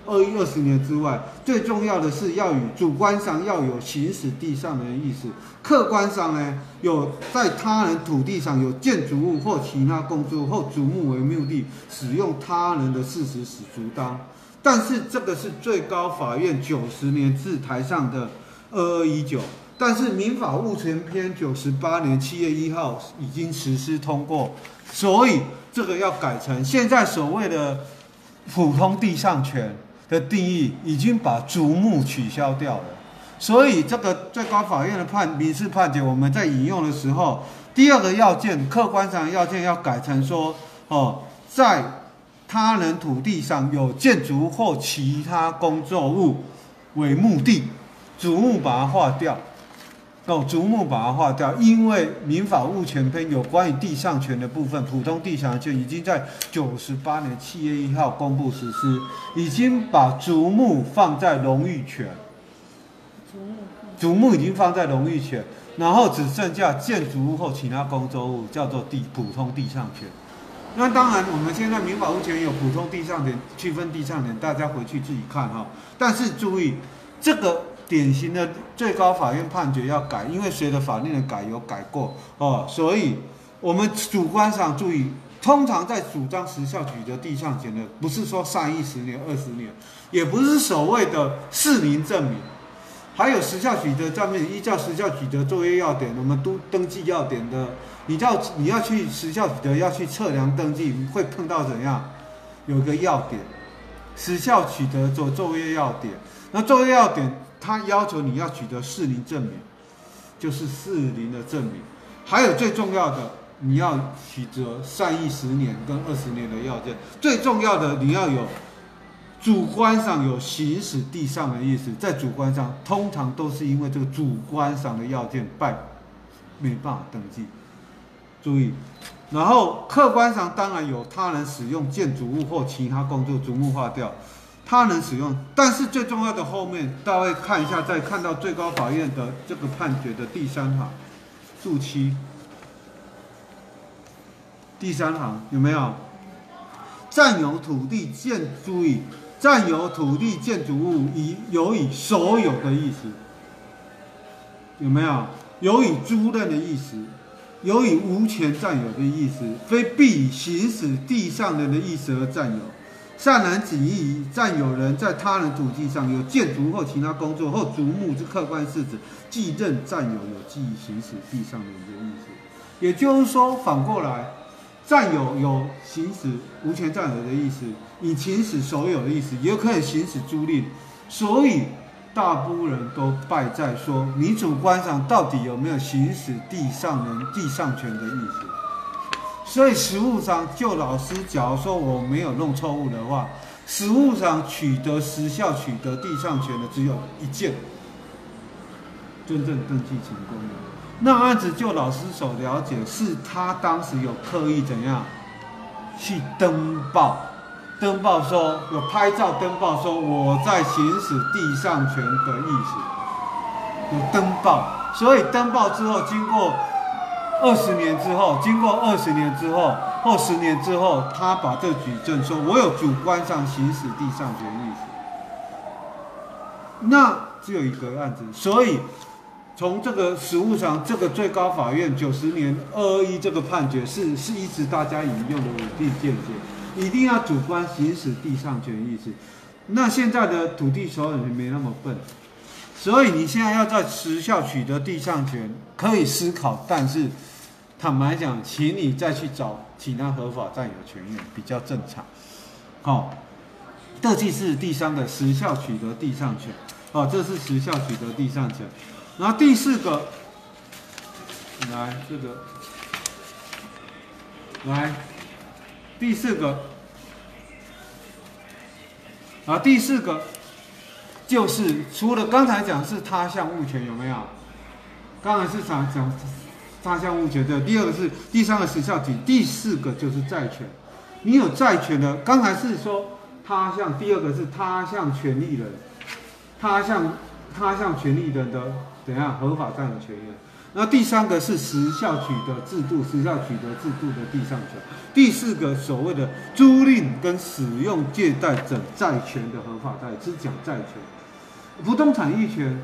恶意二十年之外，最重要的是要与主观上要有行使地上的意思，客观上呢有在他人土地上有建筑物或其他工作或竹木为目的使用他人的事实使足当。但是这个是最高法院九十年制台上的二二一九。 但是《民法物权篇》九十八年七月一号已经实施通过，所以这个要改成现在所谓的普通地上权的定义，已经把竹木取消掉了。所以这个最高法院的判民事判决，我们在引用的时候，第二个要件客观上的要件要改成说，哦，在他人土地上有建筑或其他工作物为目的，竹木把它划掉。哦，逐目把它划掉，因为民法物权篇有关于地上权的部分，普通地上权已经在九十八年七月一号公布实施，已经把逐目放在荣誉权，逐目已经放在荣誉权，然后只剩下建筑物或其他公作物叫做地普通地上权。那当然，我们现在民法物权有普通地上权区分地上权，大家回去自己看哈、哦。但是注意这个。 典型的最高法院判决要改，因为随着法令的改有改过哦，所以我们主观上注意，通常在主张时效取得地上权的，不是说上一十年、二十年，也不是所谓的适龄证明，还有时效取得证明，依照时效取得作业要点，我们都登记要点的，你要你要去时效取得要去测量登记，会碰到怎样？有个要点，时效取得做作业要点，那作业要点。 他要求你要取得适龄证明，就是适龄的证明。还有最重要的，你要取得善意十年跟二十年的要件。最重要的，你要有主观上有行使地上的意思，在主观上通常都是因为这个主观上的要件败没办法登记。注意，然后客观上当然有他人使用建筑物或其他工作逐目化掉。 他能使用，但是最重要的后面，大家看一下，再看到最高法院的这个判决的第三行，注七，第三行有没有？占有土地建注意，占有土地建筑物以有以所有的意思，有没有？有以租赁的意思，有以无权占有的意思，非必以行使地上人的意思而占有。 善然己意，占有人在他人土地上有建筑或其他工作或逐目之客观事实，继任占有有继行使地上人的意思。也就是说，反过来，占有有行使无权占有的意思，以行使所有的意思，也可以行使租赁。所以，大部分人都败在说，你主观上到底有没有行使地上人地上权的意思。 所以实务上，就老师，假如说我没有弄错误的话，实务上取得时效取得地上权的只有一件，真正登记成功的。那案子就老师所了解，是他当时有刻意怎样去登报，登报说有拍照登报说我在行使地上权的意思，有登报。所以登报之后，经过。 二十年之后，经过二十年之后或十年之后，他把这举证说，我有主观上行使地上权意思。那只有一个案子，所以从这个实务上，这个最高法院九十年二一这个判决是是一直大家引用的稳定见解，一定要主观行使地上权意思。那现在的土地所有人没那么笨。 所以你现在要在时效取得地上权，可以思考，但是坦白讲，请你再去找其他合法占有权人比较正常。好、哦，这就是第三个时效取得地上权。哦，这是时效取得地上权。然后第四个，来这个，来第四个，啊，第四个。 就是除了刚才讲是他项物权有没有？刚才是讲讲他项物权的，第二个是第三个时效体，第四个就是债权。你有债权的，刚才是说他项，第二个是他项权利人，他项他项权利人的怎样合法占有权人。那第三个是时效取得制度，时效取得制度的地上权。第四个所谓的租赁跟使用借贷等债权的合法债，是讲债权。 不动产业权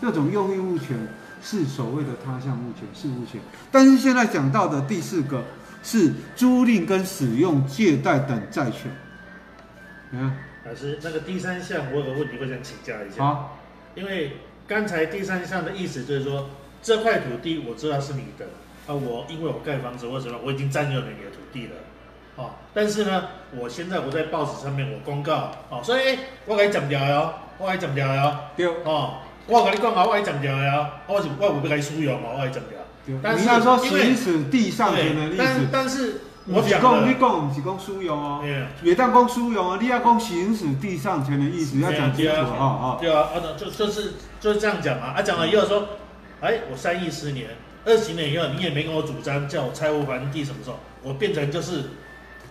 这种用益物权是所谓的他项物权、事务权，但是现在讲到的第四个是租赁跟使用、借贷等债权。你看，老师，那个第三项我有个问题，我想请教一下。好，因为刚才第三项的意思就是说，这块土地我知道是你的啊，我因为我盖房子或什么，我已经占有了你的土地了。 哦，但是呢，我现在我在报纸上面我公告，哦，所以我给你占掉了哦，我给你占掉了哦，对，哦，我跟你讲啊，我给你占掉了哦，我是我有要给你使用哦，我给你占掉。但是说行使地上权的例子，但但是我讲的，你讲不是讲使用哦，也当讲使用哦，你要讲行使地上权的意思要讲清楚哦，哦，对啊，啊，就就是就是这样讲嘛，啊，讲了以后说。哎，我三亿十年，二十年以后你也没跟我主张叫我拆屋还地什么时候，我变成就是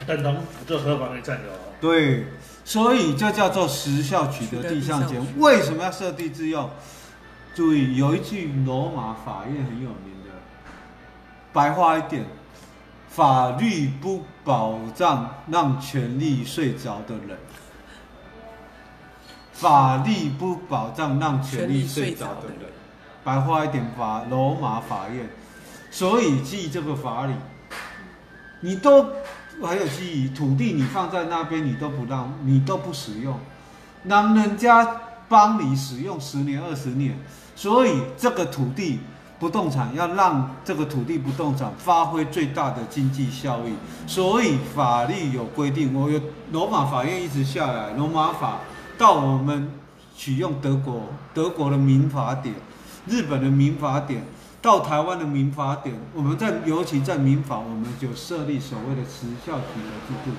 等同就合法的占有了。对，所以这叫做时效取得地上权。为什么要设地自用？注意，有一句罗马法院很有名的，白话一点，法律不保障让权力睡着的人。法律不保障让权力睡着的人，白话一点，法罗马法院，所以记这个法理，你都还有记忆，土地你放在那边，你都不让，你都不使用，让人家帮你使用十年二十年，所以这个土地不动产要让这个土地不动产发挥最大的经济效益，所以法律有规定，我有罗马法院一直下来，罗马法。到我们取用德国德国的民法典、日本的民法典，到台湾的民法典，我们在尤其在民法，我们就设立所谓的时效取得制度，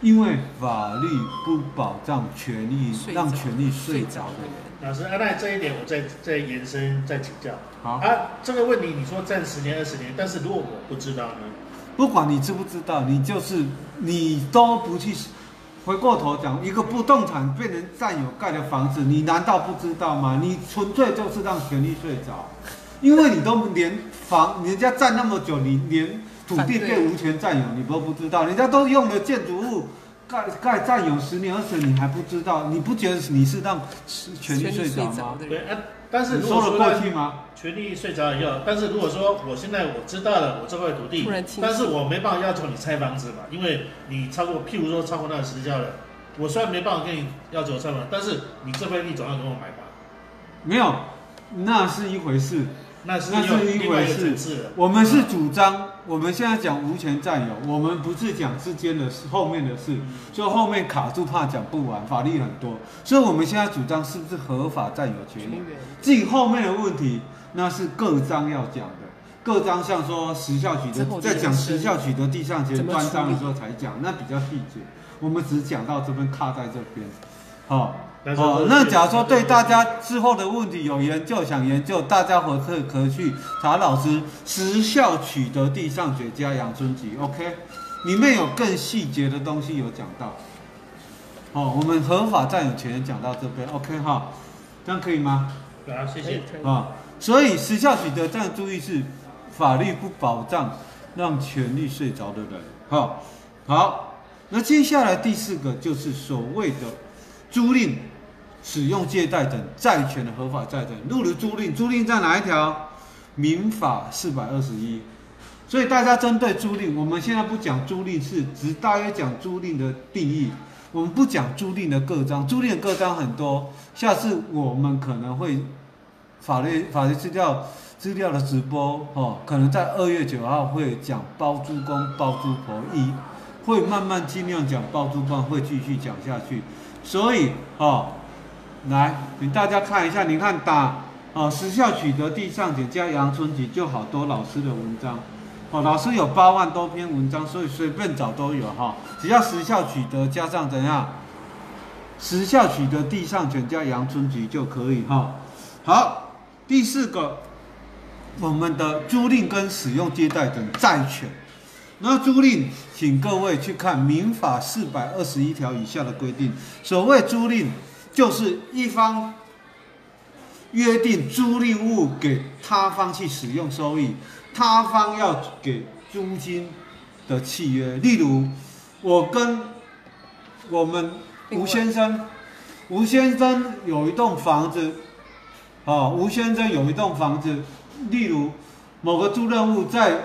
因为法律不保障权利，让权利睡着的人。老师，啊，那这一点我再再延伸再请教。好啊，这个问题你说占十年二十年，但是如果我不知道呢？不管你知不知道，你就是你都不去。回过头讲，一个不动产被人占有盖的房子，你难道不知道吗？你纯粹就是让权力睡着，因为你都连房人家占那么久，你连土地被无权占有，你都不知道，人家都用了建筑物盖盖占有十年二十年，你还不知道？你不觉得你是让权力睡着吗？对啊，但是如果说过去吗？权力睡着以后，但是如果说我现在我知道了我这块土地，但是我没办法要求你拆房子嘛，因为你超过，譬如说超过那个时效了，我虽然没办法跟你要求拆房，但是你这块地总要给我买吧？没有，那是一回事，那是一回事。我们是主张，我们现在讲无权占有，我们不是讲之间的事，后面的事，所以后面卡住怕讲不完，法律很多，所以我们现在主张是不是合法占有权利？至于后面的问题。那是各章要讲的，各章像说时效取得，在讲时效取得地上权专章的时候才讲，那比较细节。我们只讲到这边，卡在这边。好、哦，哦，那假如说对大家之后的问题有研究，想研究，大家回去可去查老师《时效取得地上学家杨春吉》，OK， 里面有更细节的东西有讲到。哦，我们合法占有权讲到这边 ，OK 哈、哦，这样可以吗？好、啊，谢谢。啊。所以时效取得占注意是法律不保障让权利睡着的人。好，好，那接下来第四个就是所谓的租赁、使用、借贷等债权的合法债权。例如租赁，租赁在哪一条？民法四百二十一。所以大家针对租赁，我们现在不讲租赁是，只大约讲租赁的定义。我们不讲租赁的各章，租赁的各章很多，下次我们可能会。法律法律资料资料的直播哦，可能在二月九号会讲包租公包租婆，一会慢慢尽量讲包租公，会继续讲下去。所以哦，来给大家看一下，你看打哦时效取得地上权加杨春吉就好多老师的文章哦，老师有八万多篇文章，所以随便找都有哈、哦。只要时效取得加上怎样，时效取得地上权加杨春吉就可以哈、哦。好。第四个，我们的租赁跟使用、借贷等债权。那租赁，请各位去看民法四百二十一条以下的规定。所谓租赁，就是一方约定租赁物给他方去使用收益，他方要给租金的契约。例如，我跟我们吴先生，吴先生有一栋房子。哦，吴先生有一栋房子，例如某个租赁物在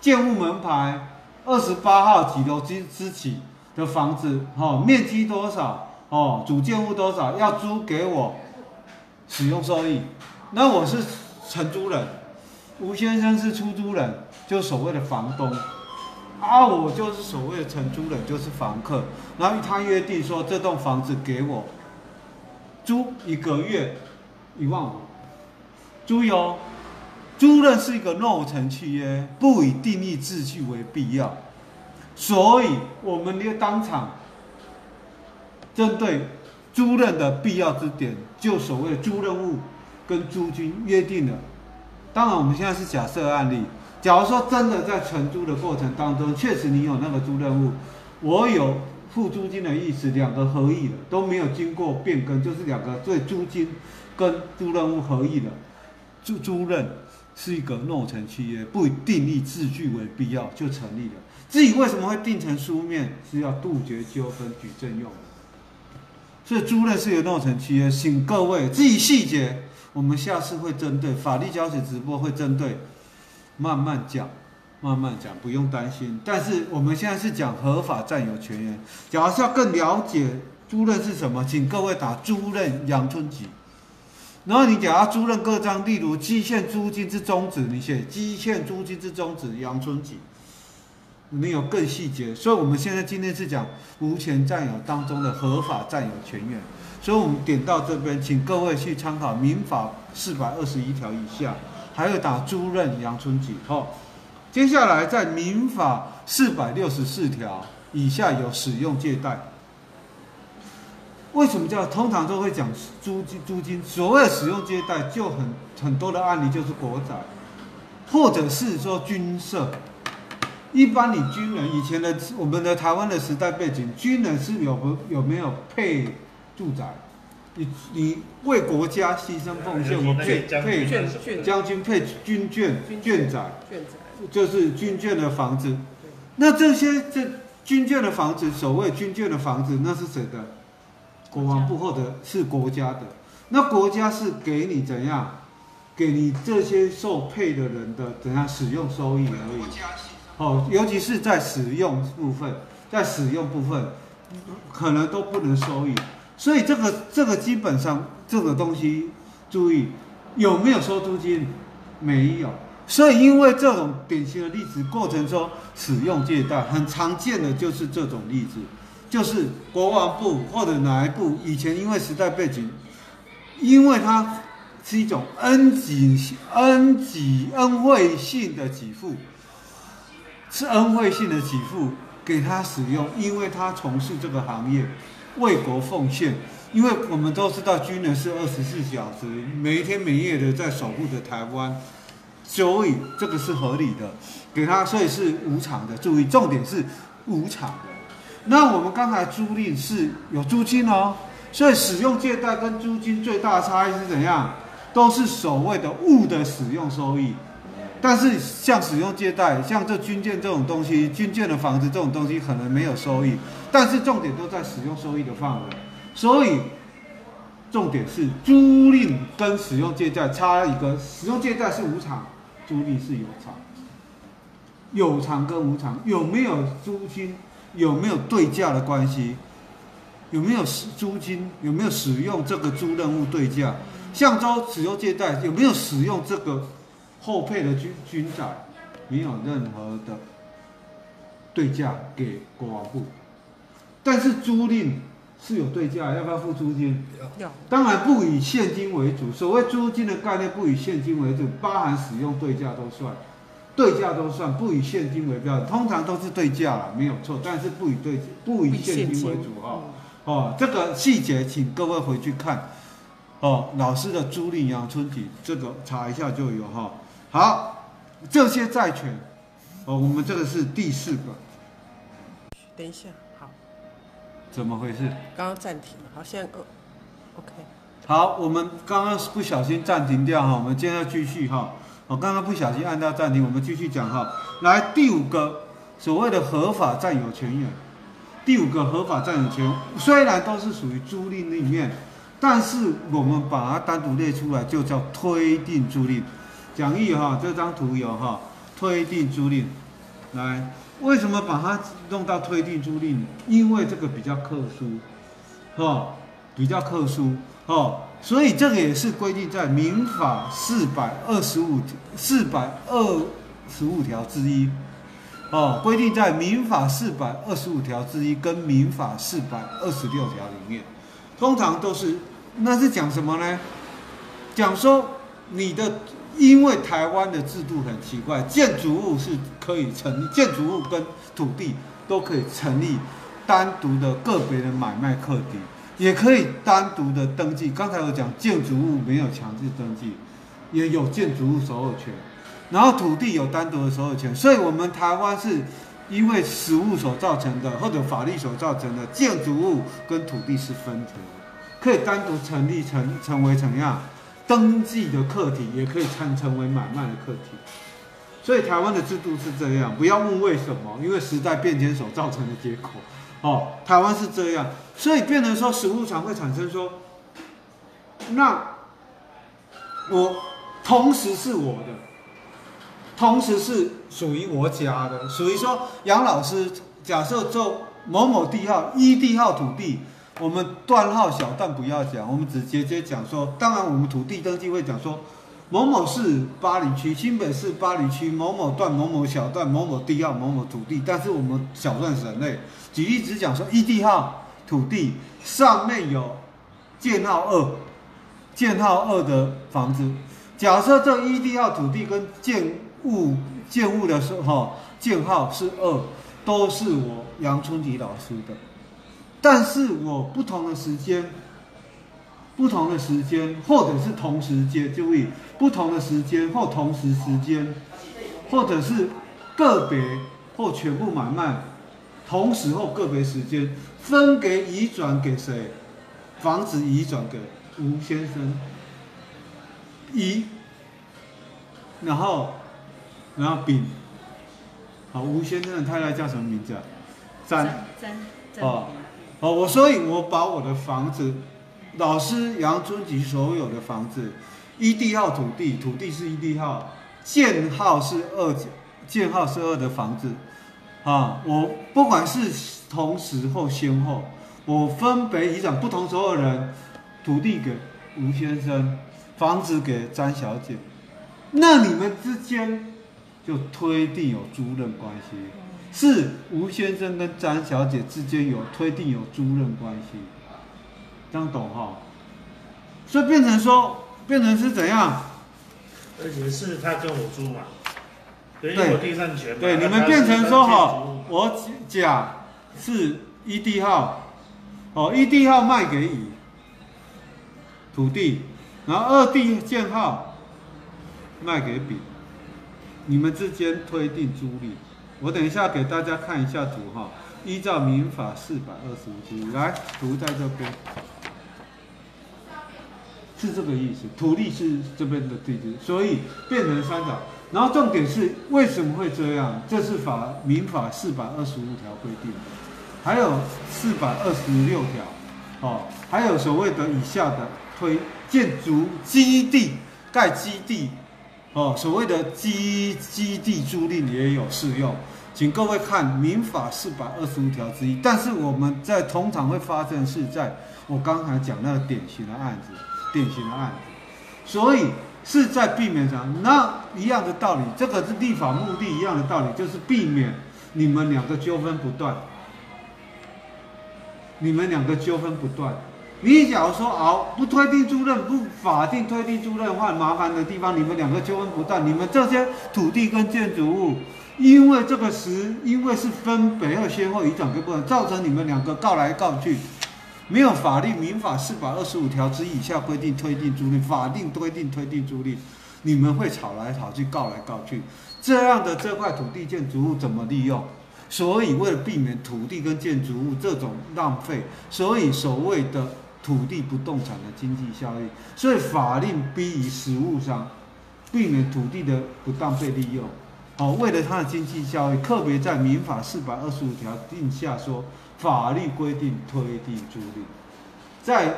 建物门牌二十八号几楼之之起的房子，哦，面积多少？哦，主建物多少？要租给我使用收益。那我是承租人，吴先生是出租人，就是所谓的房东。啊，我就是所谓的承租人，就是房客。然后他约定说，这栋房子给我租一个月。一万五，注意哦，租赁是一个诺成契约，不以定义秩序为必要，所以我们要当场针对租赁的必要之点，就所谓的租赁物跟租金约定了当然，我们现在是假设案例。假如说真的在承租的过程当中，确实你有那个租任务，我有付租金的意思，两个合意了，都没有经过变更，就是两个对租金跟租任务合意了。租租赁是一个诺成契约，不以订立字据为必要就成立了。至于为什么会定成书面，是要杜绝纠纷、举证用的。所以租赁是有诺成契约，请各位至于细节，我们下次会针对法律教学直播会针对。 慢慢讲，慢慢讲，不用担心。但是我们现在是讲合法占有权人，假如是要更了解租赁是什么，请各位打租赁阳春集。然后你给他租赁各章，例如期限租金之终止，你写期限租金之终止阳春集，你有更细节。所以我们现在今天是讲无权占有当中的合法占有权人，所以我们点到这边，请各位去参考民法四百二十一条以下。 还有打租赁阳春集后，接下来在民法四百六十四条以下有使用借贷。为什么叫通常都会讲租金？租金所谓的使用借贷，就很很多的案例就是国宅，或者是说军社。一般你军人以前的我们的台湾的时代背景，军人是有不有没有配住宅？ 你你为国家牺牲奉献，我配配将军配军眷眷宅，就是军眷的房子。那这些这军眷的房子，所谓军眷的房子，那是谁的？国防部或者是国家的。那国家是给你怎样？给你这些受配的人的怎样使用收益而已。哦，尤其是在使用部分，在使用部分可能都不能收益。 所以这个这个基本上这个东西，注意有没有收租金？没有。所以因为这种典型的例子过程中，使用借贷很常见的就是这种例子，就是国防部或者哪一部以前因为时代背景，因为它是一种恩给恩给恩惠性的给付，是恩惠性的给付给他使用，因为他从事这个行业。 为国奉献，因为我们都知道军人是二十四小时、每一天每夜的在守护着台湾，所以这个是合理的，给他所以是无偿的。注意，重点是无偿的。那我们刚才租赁是有租金哦，所以使用借贷跟租金最大的差异是怎样？都是所谓的物的使用收益，但是像使用借贷、像这军舰这种东西、军舰的房子这种东西，可能没有收益。 但是重点都在使用收益的范围，所以重点是租赁跟使用借贷差一个，使用借贷是无偿，租赁是有偿。有偿跟无偿有没有租金？有没有对价的关系？有没有租金？有没有使用这个租任务对价？像周使用借贷有没有使用这个后配的军军宅？没有任何的对价给国防部。 但是租赁是有对价，要不要付租金？要。当然不以现金为主，所谓租金的概念不以现金为主，包含使用对价都算，对价都算，不以现金为标准，通常都是对价啦，没有错。但是不以对不以现金为主啊、哦，哦，这个细节请各位回去看，哦，老师的租赁阳春集这个查一下就有哈、哦。好，这些债权，哦，我们这个是第四个。等一下。 怎么回事？刚刚暂停了，好，现在 OK。好，我们刚刚不小心暂停掉哈，我们接着继续哈。我刚刚不小心按到暂停，我们继续讲哈。来，第五个所谓的合法占有权人，第五个合法占有权虽然都是属于租赁里面，但是我们把它单独列出来，就叫推定租赁。讲义哈，这张图有哈，推定租赁，来。 为什么把它弄到推定租赁？因为这个比较特殊，哦，比较特殊哦，所以这个也是规定在民法四百二十五四百二十五条之一，哦，规定在民法四百二十五条之一跟民法四百二十六条里面，通常都是那是讲什么呢？讲说你的。 因为台湾的制度很奇怪，建筑物是可以成立，建筑物跟土地都可以成立单独的个别的买卖客体，也可以单独的登记。刚才我讲建筑物没有强制登记，也有建筑物所有权，然后土地有单独的所有权。所以，我们台湾是因为实物所造成的，或者法律所造成的，建筑物跟土地是分隔，可以单独成立成成为怎样登记的客体，也可以成成为买卖的客体。所以，台湾的制度是这样。不要问为什么，因为时代变迁所造成的结果。 哦，台湾是这样，所以变成说，实务上会产生说，那我同时是我的，同时是属于我家的，属于说杨老师假设做某某地号一地号土地，我们段号小段不要讲，我们只直接讲说，当然我们土地登记会讲说，某某市八里区、新北市八里区某某段、某某小段、某某地号、某某土地，但是我们小段省内。 举例只讲说，一地号土地上面有建号二，建号二的房子。假设这一地号土地跟建物建物的时候，建号是二，都是我杨春吉老师的。但是我不同的时间，不同的时间，或者是同时间，注意不同的时间或同时时间，或者是个别或全部买卖。 同时或个别时间分给移转给谁？房子移转给吴先生，乙，然后，然后丙，好，吴先生的太太叫什么名字啊？詹，詹，哦，哦，我所以我把我的房子，老师杨春吉所有的房子，一地号土地，土地是一地号，建号是二，建号是二的房子。 啊，我不管是同时或先后，我分别移转不同所有人，土地给吴先生，房子给张小姐，那你们之间就推定有租赁关系，是吴先生跟张小姐之间有推定有租赁关系，这样懂哈？所以变成说，变成是怎样？而且是他跟我租嘛。 对，对，你们变成说哈，我甲是一地号，哦，一地号卖给乙土地，然后二地建号卖给丙，你们之间推定租赁。我等一下给大家看一下图哈，依照民法四百二十五条，来图在这边，是这个意思，土地是这边的地址，所以变成三角。 然后重点是为什么会这样？这是法民法四百二十五条规定的，还有四百二十六条，哦，还有所谓的以下的推建筑基地盖基地，哦，所谓的基基地租赁也有适用，请各位看民法四百二十五条之一。但是我们在通常会发生是在我刚才讲那个典型的案子，典型的案子，所以。 是在避免上，那一样的道理，这个是立法目的一样的道理，就是避免你们两个纠纷不断。你们两个纠纷不断，你假如说哦不推定租赁，不法定推定租赁的话，麻烦的地方你们两个纠纷不断，你们这些土地跟建筑物，因为这个时因为是分别和先后移转各部分，造成你们两个告来告去。 没有法律，民法四百二十五条之以下规定推定租赁，法定规定推定租赁，你们会吵来吵去，告来告去，这样的这块土地建筑物怎么利用？所以为了避免土地跟建筑物这种浪费，所以所谓的土地不动产的经济效益，所以法令逼于实务上，避免土地的不当被利用。哦，为了它的经济效益，特别在民法四百二十五条定下说。 法律规定推定租赁，在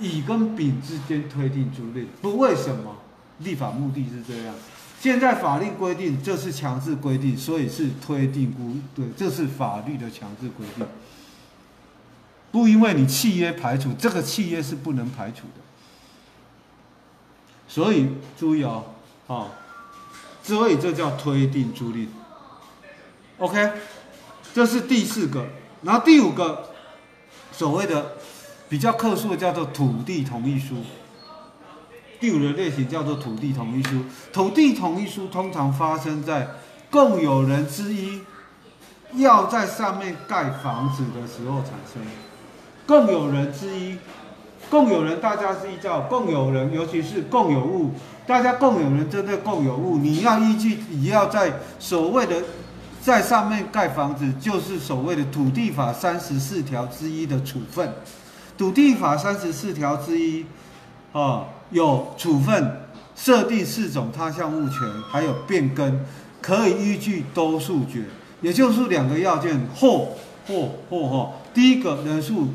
乙跟丙之间推定租赁，不为什么？立法目的是这样。现在法律规定这是强制规定，所以是推定估对，这是法律的强制规定。不因为你契约排除，这个契约是不能排除的。所以注意哦，哦，所以这叫推定租赁。OK， 这是第四个。 然后第五个，所谓的比较特殊的叫做土地同意书。第五的类型叫做土地同意书。土地同意书通常发生在共有人之一要在上面盖房子的时候产生。共有人之一共有人大家是依照共有人，尤其是共有物，大家共有人针对共有物，你要依据，你要在所谓的在上面盖房子，就是所谓的土地法三十四条之一的处分。土地法三十四条之一，哦，有处分设定四种他项物权，还有变更，可以依据多数决，也就是两个要件或或或或，第一个人数。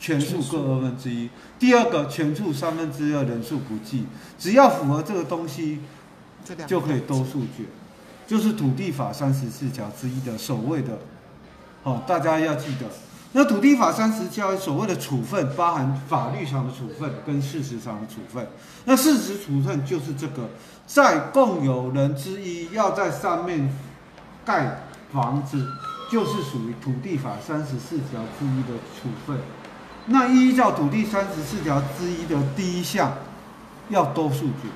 全数各二分之一，第二个全数三分之二人数不计，只要符合这个东西，就可以多数决，就是土地法三十四条之一的所谓的，好、哦，大家要记得。那土地法三十条所谓的处分，包含法律上的处分跟事实上的处分。那事实处分就是这个，在共有人之一要在上面盖房子，就是属于土地法三十四条之一的处分。 那依照土地三十四条之一的第一项，要多数决，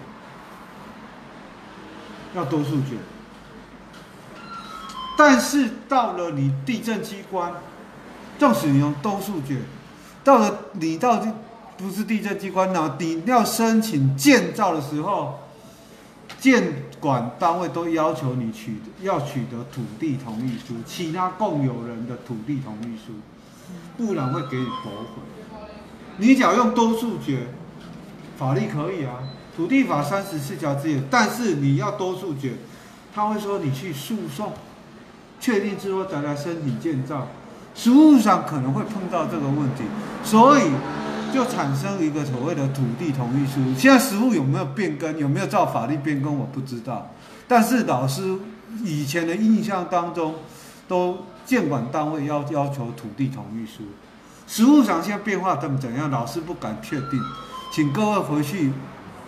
要多数决。但是到了你地政机关，纵使你用多数决，到了你到底不是地政机关呢，你要申请建造的时候，建管单位都要求你取得要取得土地同意书，其他共有人的土地同意书。 不然会给你驳回。你只要用多数决，法律可以啊，土地法三十四条之一，但是你要多数决，他会说你去诉讼，确定之后再来申请建造，实务上可能会碰到这个问题，所以就产生一个所谓的土地同意书。现在实务有没有变更，有没有照法律变更，我不知道，但是老师以前的印象当中都。 建管单位要要求土地同意书，实务上现在变化怎么怎样，老师不敢确定，请各位回去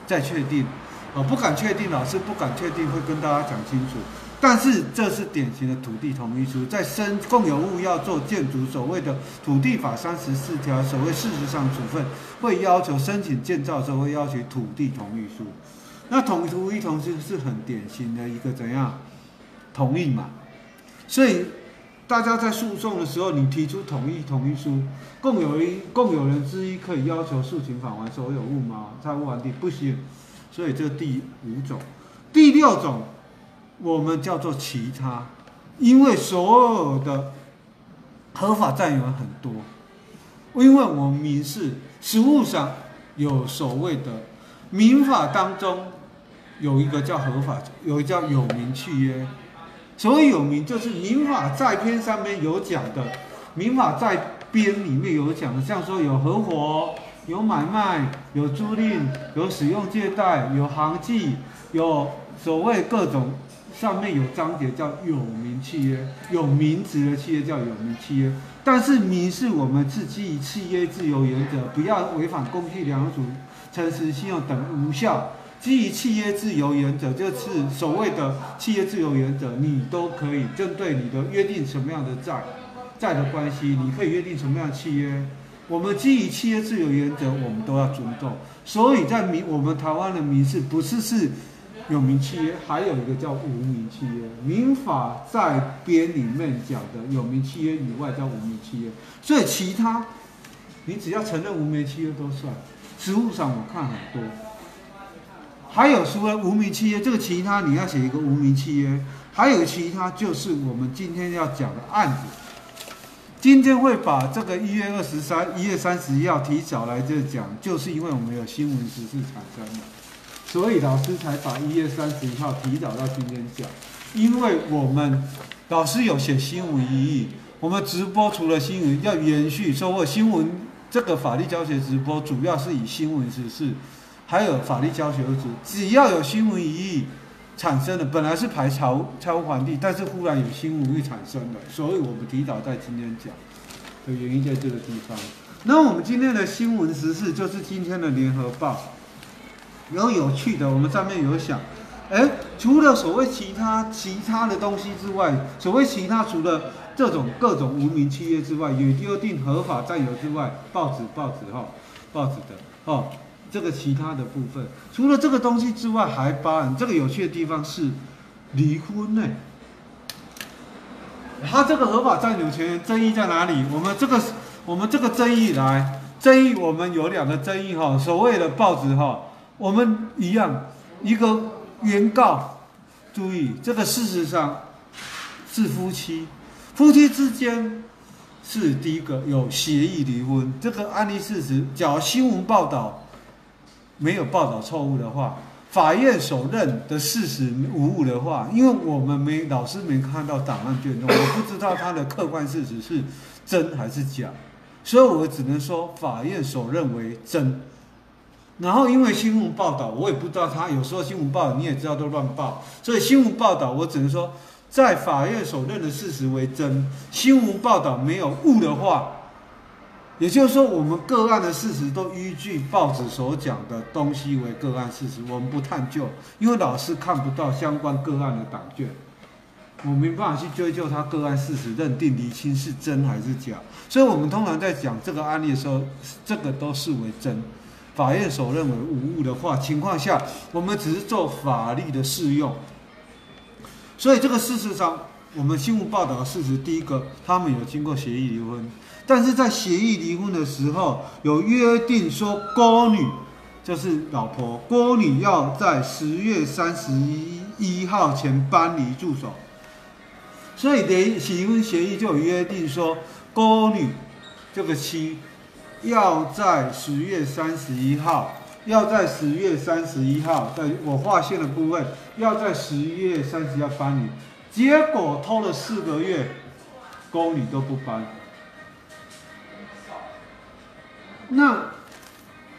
再确定。啊、哦，不敢确定，老师不敢确定，会跟大家讲清楚。但是这是典型的土地同意书，在生共有物要做建筑，所谓的土地法三十四条，所谓事实上处分，会要求申请建造的时候会要求土地同意书。那同图一同是是很典型的一个怎样同意嘛，所以。 大家在诉讼的时候，你提出同意同意书，共有一共有人之一可以要求诉请返还所有物吗？财物还地不行，所以这第五种，第六种我们叫做其他，因为所有的合法占有人很多，因为我们民事实务上有所谓的民法当中有一个叫合法，有一个叫有名契约。 所谓有名，就是民法债篇上面有讲的，民法债篇里面有讲的，像说有合伙、有买卖、有租赁、有使用借贷、有行契、有所谓各种，上面有章节叫有名契约，有名字的契约叫有名契约。但是民事我们是基于契约自由原则，不要违反公序良俗、诚实信用等无效。 基于契约自由原则，就是所谓的契约自由原则，你都可以针对你的约定什么样的债债的关系，你可以约定什么样的契约。我们基于契约自由原则，我们都要尊重。所以在民我们台湾的民事不是是有名契约，还有一个叫无名契约。民法在编里面讲的有名契约以外叫无名契约，所以其他你只要承认无名契约都算。实务上我看很多。 还有除了无名契约，这个其他你要写一个无名契约，还有其他就是我们今天要讲的案子。今天会把这个一月二十三、一月三十要提早来这讲，就是因为我们有新闻时事产生了，所以老师才把一月三十一号提早到今天讲。因为我们老师有写新闻意义，我们直播除了新闻要延续，说我新闻这个法律教学直播主要是以新闻时事。 还有法律教学为主，只要有新闻疑义产生的，本来是排财务财务环境，但是忽然有新闻会产生的，所以我们提早在今天讲的原因在这个地方。那我们今天的新闻时事就是今天的联合报，然后有趣的，我们上面有想，哎，除了所谓其他其他的东西之外，所谓其他除了这种各种无名契约之外，也约定合法占有之外，报纸报纸哈、哦，报纸的哦。 这个其他的部分，除了这个东西之外，还包含这个有趣的地方是离婚呢。他这个合法占有权争议在哪里？我们这个我们这个争议来，争议我们有两个争议哈，所谓的报纸哈，我们一样，一个原告，注意这个事实上是夫妻，夫妻之间是第一个有协议离婚，这个案例事实，假如新闻报道没有报道错误的话。 法院所认的事实无误的话，因为我们没老师没看到档案卷宗，我不知道他的客观事实是真还是假，所以我只能说法院所认为真。然后因为新闻报道，我也不知道他有时候新闻报道你也知道都乱报，所以新闻报道我只能说在法院所认的事实为真，新闻报道没有误的话。 也就是说，我们个案的事实都依据报纸所讲的东西为个案事实，我们不探究，因为老师看不到相关个案的档卷，我没办法去追究他个案事实，认定厘清是真还是假。所以，我们通常在讲这个案例的时候，这个都视为真。法院所认为无误的话情况下，我们只是做法律的适用。所以，这个事实上，我们新闻报道的事实，第一个，他们有经过协议离婚。 但是在协议离婚的时候，有约定说，郭女就是老婆，郭女要在十月三十一号前搬离住所，所以离离婚协议就有约定说，郭女这个妻要在十月三十一号，要在十月三十一号，在我划线的部分，要在十月三十一号搬离，结果拖了四个月，郭女都不搬。 那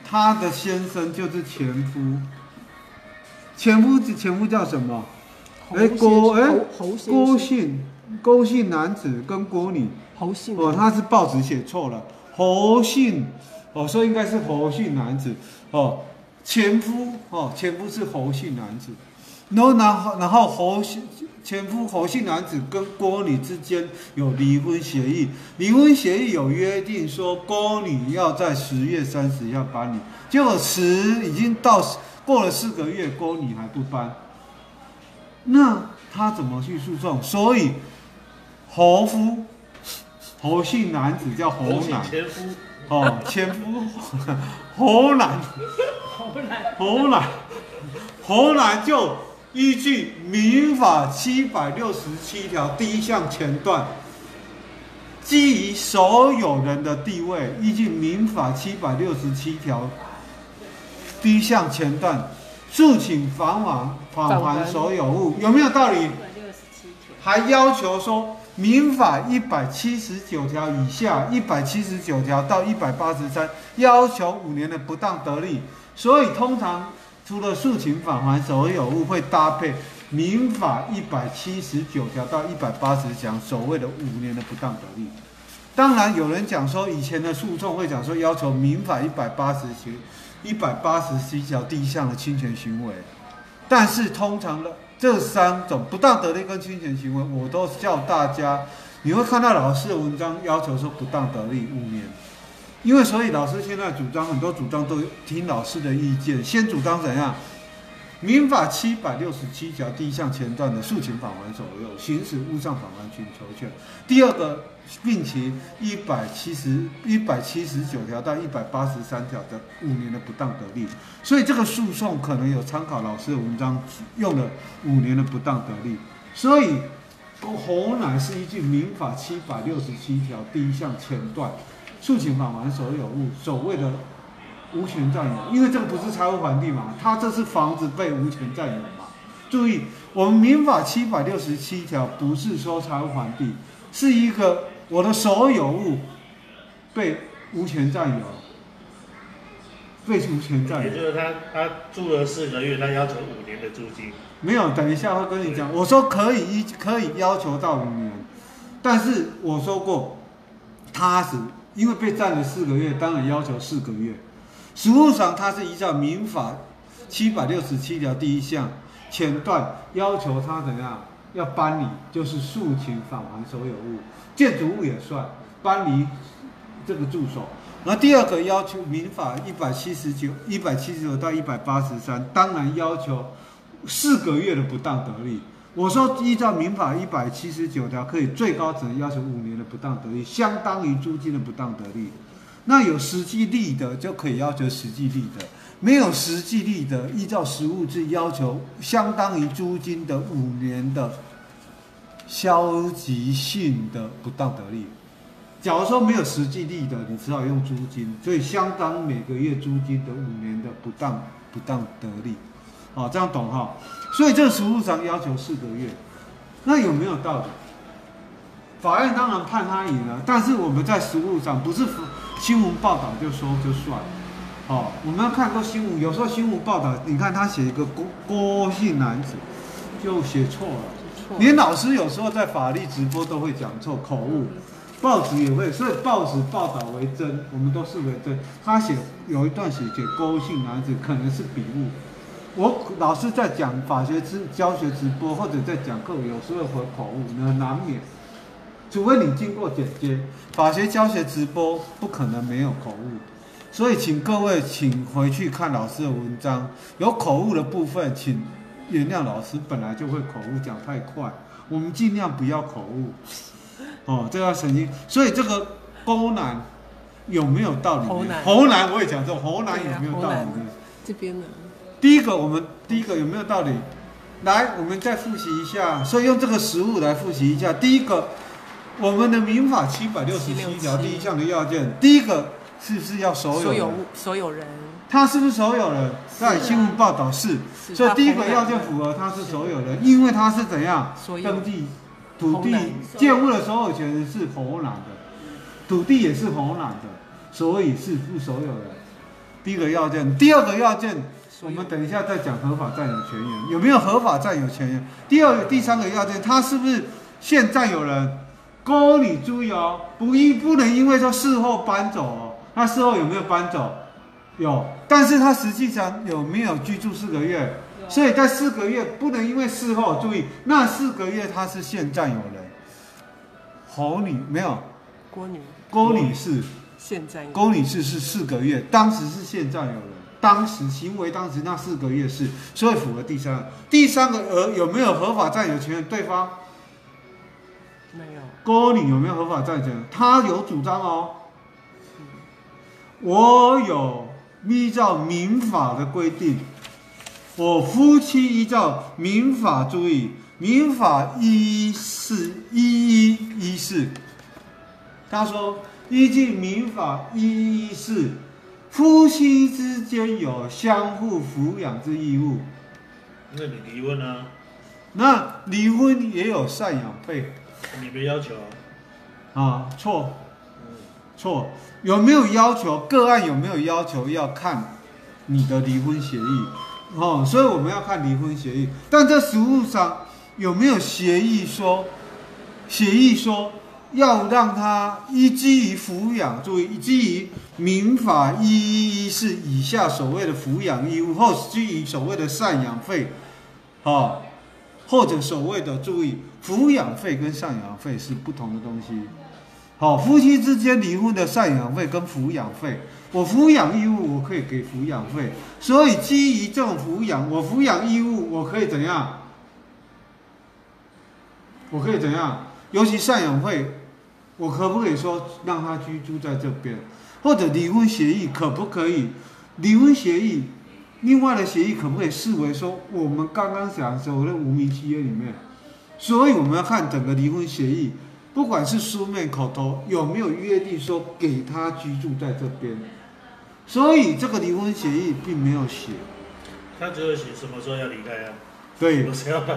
他的先生就是前夫，前夫前夫叫什么？哎郭哎郭姓郭姓男子跟郭女侯姓哦，他是报纸写错了，侯姓哦，所以应该是侯姓男子哦，前夫哦，前夫是侯姓男子，然后然后然后侯姓前夫侯姓男子跟郭女之间有离婚协议，离婚协议有约定说郭女要在十月三十要搬离，结果十已经到过了四个月，郭女还不搬，那他怎么去诉讼？所以侯夫侯姓男子叫侯男，前夫哦前夫侯男侯男侯男侯男就。 依据民法七百六十七条第一项前段，基于所有人的地位，依据民法七百六十七条第一项前段，诉请返还返还所有物，有没有道理？还要求说，民法一百七十九条以下，一百七十九条到一百八十三，要求五年的不当得利，所以通常。 除了诉请返还所有物，会搭配民法一百七十九条到一百八十条所谓的五年的不当得利。当然，有人讲说以前的诉讼会讲说要求民法一百八十七、一百八十七条第一项的侵权行为，但是通常的这三种不当得利跟侵权行为，我都叫大家，你会看到老师的文章要求说不当得利五年。 因为所以老师现在主张很多主张都听老师的意见，先主张怎样？民法七百六十七条第一项前段的诉请返还所有，行使物上返还请求权。第二个，并且一百七十一百七十九条到一百八十三条的五年的不当得利，所以这个诉讼可能有参考老师的文章用了五年的不当得利，所以侯乃是依据民法七百六十七条第一项前段。 诉请返还所有物，所谓的无权占有，因为这个不是财物还地嘛，他这是房子被无权占有嘛。注意，我们民法七百六十七条不是说财物还地，是一个我的所有物被无权占有，被无权占有。也就是他他住了四个月，他要求五年的租金。没有，等一下会跟你讲。我说可以可以要求到五年，但是我说过，他是。 因为被占了四个月，当然要求四个月。实务上，他是依照民法七百六十七条第一项前段要求他怎样要搬离，就是诉请返还所有物，建筑物也算搬离这个住所。那第二个要求，民法一百七十九、一百七十九到一百八十三，当然要求四个月的不当得利。 我说，依照民法一百七十九条，可以最高只能要求五年的不当得利，相当于租金的不当得利。那有实际利的就可以要求实际利的，没有实际利的，依照实务制要求，相当于租金的五年的消极性的不当得利。假如说没有实际利的，你只好用租金，所以相当每个月租金的五年的不当不当得利。 哦，这样懂哈、哦？所以这个实务上要求四个月，那有没有道理？法院当然判他赢了，但是我们在实务上不是新闻报道就说就算了。哦，我们要看过新闻，有时候新闻报道，你看他写一个郭郭姓男子，就写错了。连老师有时候在法律直播都会讲错口误，报纸也会，所以报纸报道为真，我们都视为真。他写有一段写写郭姓男子，可能是笔误。 我老师在讲法学之教学直播，或者在讲课，有时候会口误，呢难免。除非你经过剪接，法学教学直播不可能没有口误。所以，请各位请回去看老师的文章，有口误的部分，请原谅老师本来就会口误，讲太快，我们尽量不要口误。哦，这要神经。所以这个勾难有没有道理？侯难我也讲这侯难有没有道理呢？这边呢？ 第一个，我们第一个有没有道理？来，我们再复习一下，所以用这个实务来复习一下。第一个，我们的民法七百六十七条第一项的要件，第一个是不是要所有人？所有人，他是不是所有人？在新闻报道是，所以第一个要件符合他是所有人，因为他是怎样登记土地建物的所有权人是侯男的，土地也是侯男的，所以是不所有人。第一个要件，第二个要件。 我们等一下再讲合法占有权人有没有合法占有权人。第二、第三个要件，他是不是现占有人？勾你注意哦，不一不能因为说事后搬走哦。他事后有没有搬走？有，但是他实际上有没有居住四个月？所以在四个月不能因为事后注意，那四个月他是现占有人。侯女没有，郭女，郭女士现占有，郭女士是四个月，当时是现占有人。 当时行为，当时那四个月是，所以符合第三个。第三个，呃，有没有合法占有权？对方没有。郭女有没有合法占有权？他有主张哦。我有依照民法的规定，我夫妻依照民法，注意民法一四一一一四，他说依据民法一一四。 夫妻之间有相互抚养之义务，那你离婚啊？那离婚也有赡养费，你没要求啊？啊，错，错，有没有要求？个案有没有要求？要看你的离婚协议哦，所以我们要看离婚协议。但这实务上有没有协议说，协议说？ 要让他依基于抚养，注意基于民法一一一是以下所谓的抚养义务，或基于所谓的赡养费，哦，或者所谓的注意抚养费跟赡养费是不同的东西。好、哦，夫妻之间离婚的赡养费跟抚养费，我抚养义务我可以给抚养费，所以基于这种抚养，我抚养义务我可以怎样？我可以怎样？尤其赡养费。 我可不可以说让他居住在这边，或者离婚协议可不可以？离婚协议，另外的协议可不可以视为说我们刚刚讲所谓的无名契约里面？所以我们要看整个离婚协议，不管是书面口头有没有约定说给他居住在这边，所以这个离婚协议并没有写，他只有写什么时候要离开啊？对，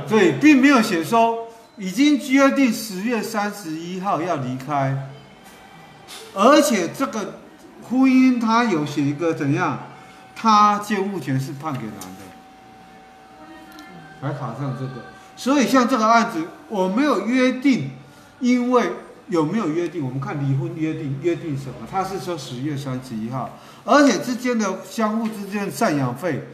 对，并没有写说。 已经约定十月三十一号要离开，而且这个婚姻他有写一个怎样，他建物权是判给男的，还卡上这个，所以像这个案子我没有约定，因为有没有约定，我们看离婚约定约定什么？他是说十月三十一号，而且之间的相互之间的赡养费，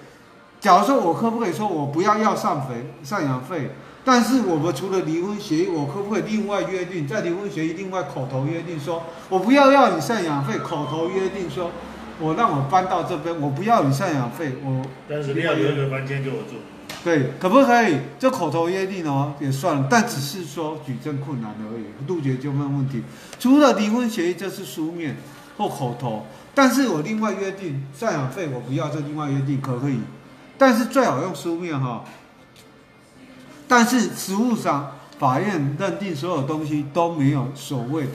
假如说我可不可以说我不要要赡费赡养费？ 但是我们除了离婚协议，我可不可以另外约定，在离婚协议另外口头约定说，我不要要你赡养费，口头约定说，我让我搬到这边，我不要你赡养费，我但是你要留一个房间给我住，对，可不可以？这口头约定哦也算了，但只是说举证困难而已，杜绝纠纷问题。除了离婚协议，这是书面，或口头，但是我另外约定赡养费我不要，这另外约定可不可以？但是最好用书面哈。但是实务上，法院认定所有东西都没有所谓的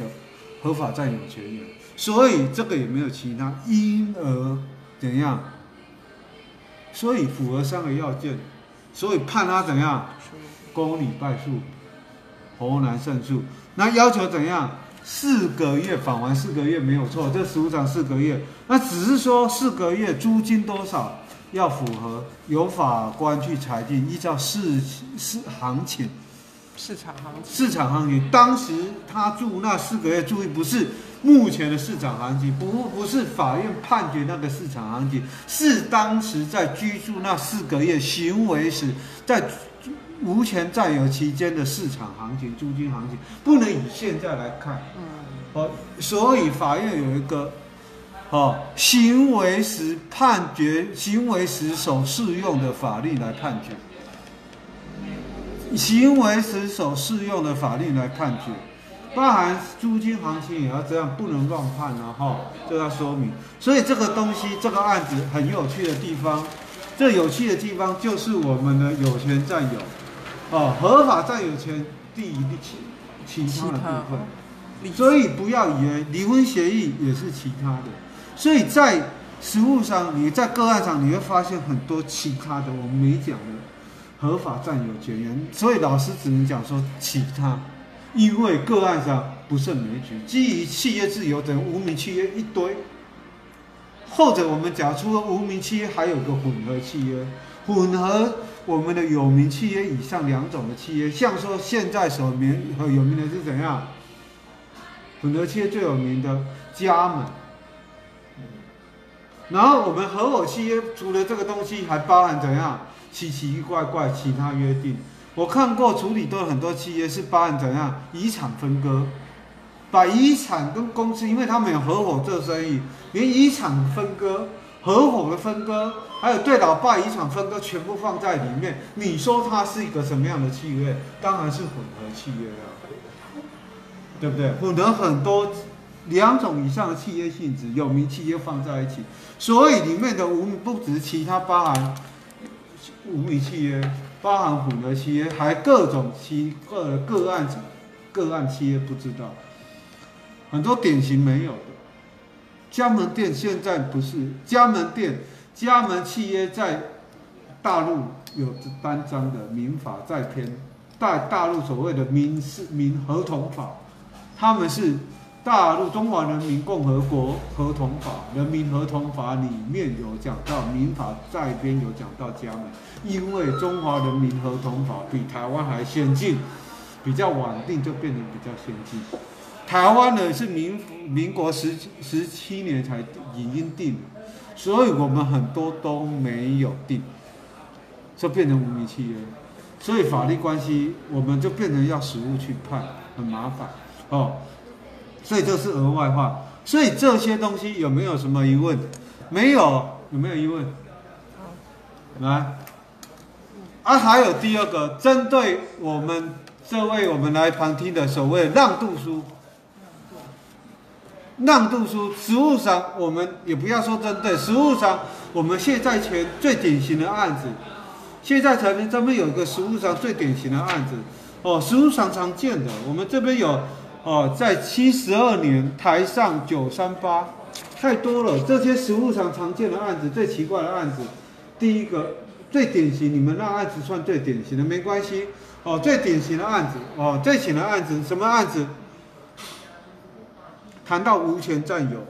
合法占有权利，所以这个也没有其他，因而怎样？所以符合三个要件，所以判他怎样？公理败诉，侯南胜诉。那要求怎样？ 四个月返还四个月没有错，这实务上四个月，那只是说四个月租金多少要符合，由法官去裁定，依照市市行情、市场行情、市场行情，当时他住那四个月，注意不是目前的市场行情，不不是法院判决那个市场行情，是当时在居住那四个月行为时在。 无权占有期间的市场行情、租金行情，不能以现在来看。嗯，哦，所以法院有一个，哦，行为时判决，行为时所适用的法律来判决，行为时所适用的法律来判决，包含租金行情也要这样，不能乱判啊！哈、哦，这要说明。所以这个东西，这个案子很有趣的地方，这有趣的地方就是我们的有权占有。 哦，合法占有权第一其其他的部分，所以不要以为离婚协议也是其他的。所以在实务上，你在个案上你会发现很多其他的我们没讲的合法占有权人，所以老师只能讲说其他，因为个案上不胜枚举。基于契约自由等无名契约一堆，或者我们讲除了无名契约，还有个混合契约，混合。 我们的有名契约以上两种的契约，像说现在所名和有名的是怎样？混合契约最有名的加盟，然后我们合伙契约除了这个东西，还包含怎样奇奇怪怪其他约定。我看过处理都很多契约是包含怎样遗产分割，把遗产跟公司，因为他们有合伙做生意，连遗产分割。 合伙的分割，还有对老爸遗产分割，全部放在里面。你说它是一个什么样的契约？当然是混合契约啊，对不对？混合很多两种以上的契约性质，有名契约放在一起，所以里面的无名不止其他包含无名契约，包含混合契约，还各种契个个案个案契约不知道，很多典型没有。 加盟店现在不是加盟店，加盟契约在大陆有单章的民法在篇，在大陆所谓的民事民合同法，他们是大陆中华人民共和国合同法、人民合同法里面有讲到民法在篇有讲到加盟，因为中华人民合同法比台湾还先进，比较晚定就变得比较先进。 台湾呢是民民国十十七年才已经定了，所以我们很多都没有定，就变成无名契约，所以法律关系我们就变成要实务去判，很麻烦哦。所以这是额外话，所以这些东西有没有什么疑问？没有，有没有疑问？来，啊，还有第二个，针对我们这位我们来旁听的所谓让渡书。 让渡书，实务上我们也不要说针对，实务上我们谢载权最典型的案子，谢载权这边有一个实务上最典型的案子，哦，实务上常见的，我们这边有，哦，在七十二年台上九三八，太多了，这些实务上常见的案子，最奇怪的案子，第一个最典型，你们那案子算最典型的，没关系，哦，最典型的案子，哦，最典型的案子什么案子？ 谈到无权占有，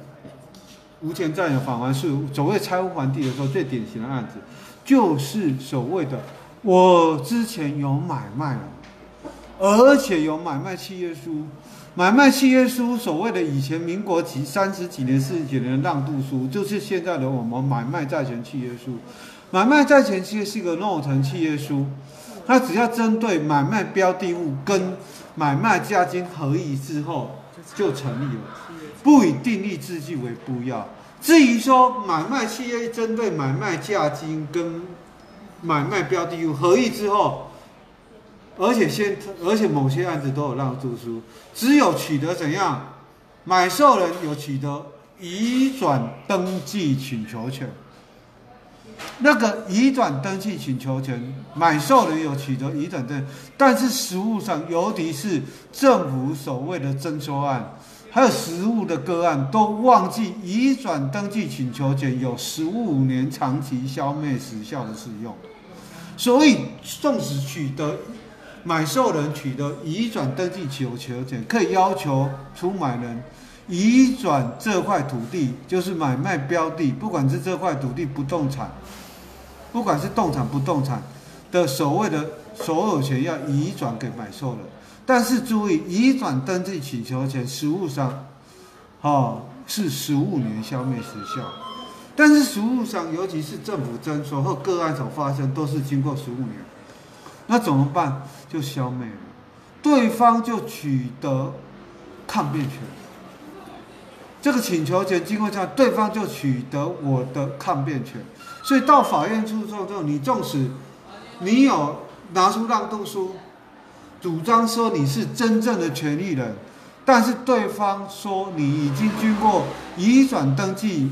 无权占有返还是所谓拆屋还地的时候最典型的案子，就是所谓的我之前有买卖了，而且有买卖契约书，买卖契约书所谓的以前民国几三十几年、四十几年的让渡书，就是现在的我们买卖债权契约书。买卖债权契约是一个构成契约书，它只要针对买卖标的物跟买卖价金合意之后。 就成立了，不以订立字据为不要。至于说买卖契约针对买卖价金跟买卖标的物合意之后，而且先而且某些案子都有让渡书，只有取得怎样买受人有取得移转登记请求权。那个移转登记请求权，买受人有取得移转证，但是实务上，尤其是政府所谓的征收案，还有实务的个案，都忘记移转登记请求权有十五年长期消灭时效的适用。所以，纵使取得。 买受人取得移转登记请求权，可以要求出买人移转这块土地，就是买卖标的，不管是这块土地不动产，不管是动产不动产的所谓的所有权要移转给买受人。但是注意，移转登记请求权实务上，哦是十五年消灭时效，但是实务上，尤其是政府征收或个案所发生，都是经过十五年。 那怎么办？就消灭了，对方就取得抗辩权。这个请求权经过这样，对方就取得我的抗辩权。所以到法院诉讼之后，你纵使你有拿出让渡书，主张说你是真正的权利人，但是对方说你已经经过移转登记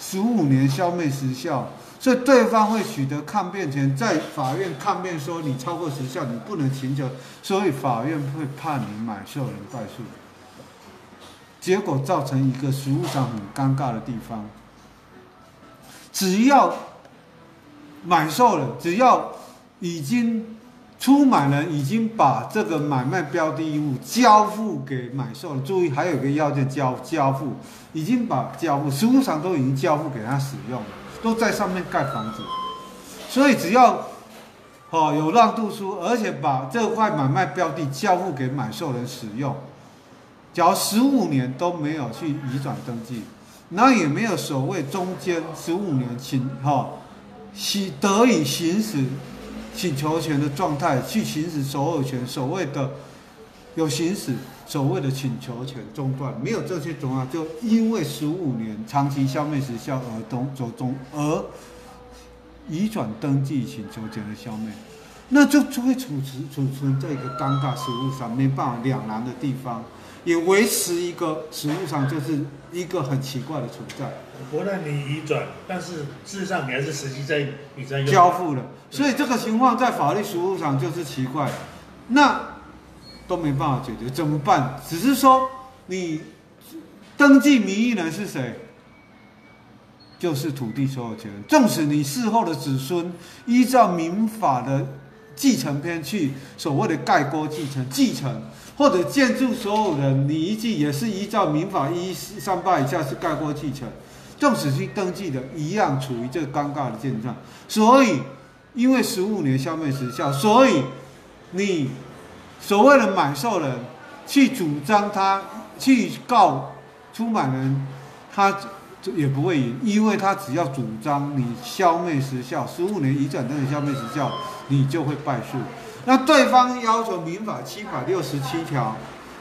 十五年消灭时效。 所以对方会取得抗辩权，在法院抗辩说你超过时效，你不能请求，所以法院会判你买受人败诉。结果造成一个实务上很尴尬的地方：只要买受人，只要已经出买人已经把这个买卖标的义务交付给买受人，注意还有一个要件交交付，已经把交付实务上都已经交付给他使用了。 都在上面盖房子，所以只要哦有让渡书，而且把这块买卖标的交付给买受人使用，假如十五年都没有去移转登记，那也没有所谓中间十五年请哈行得以行使请求权的状态去行使所有权，所谓的有行使所谓的请求权中断，没有这些种啊，就因为十五年长期消灭时效而中走中而移转登记请求权的消灭，那就就会处存处存在一个尴尬实务上没办法两难的地方，也维持一个实务上就是一个很奇怪的存在。不让你移转，但是事实上你还是实际在你在用交付了，所以这个情况在法律实务上就是奇怪。那。 都没办法解决，怎么办？只是说你登记名义人是谁，就是土地所有权人。纵使你事后的子孙依照民法的继承篇去所谓的概括继承、继承或者建筑所有人，你依据也是依照民法一三八以下是概括继承。纵使去登记的，一样处于这个尴尬的境况。所以，因为十五年消灭时效，所以你。 所谓的买受人去主张他去告出买人，他也不会赢，因为他只要主张你消灭时效十五年移转登记消灭时效，你就会败诉。那对方要求民法七百六十七条，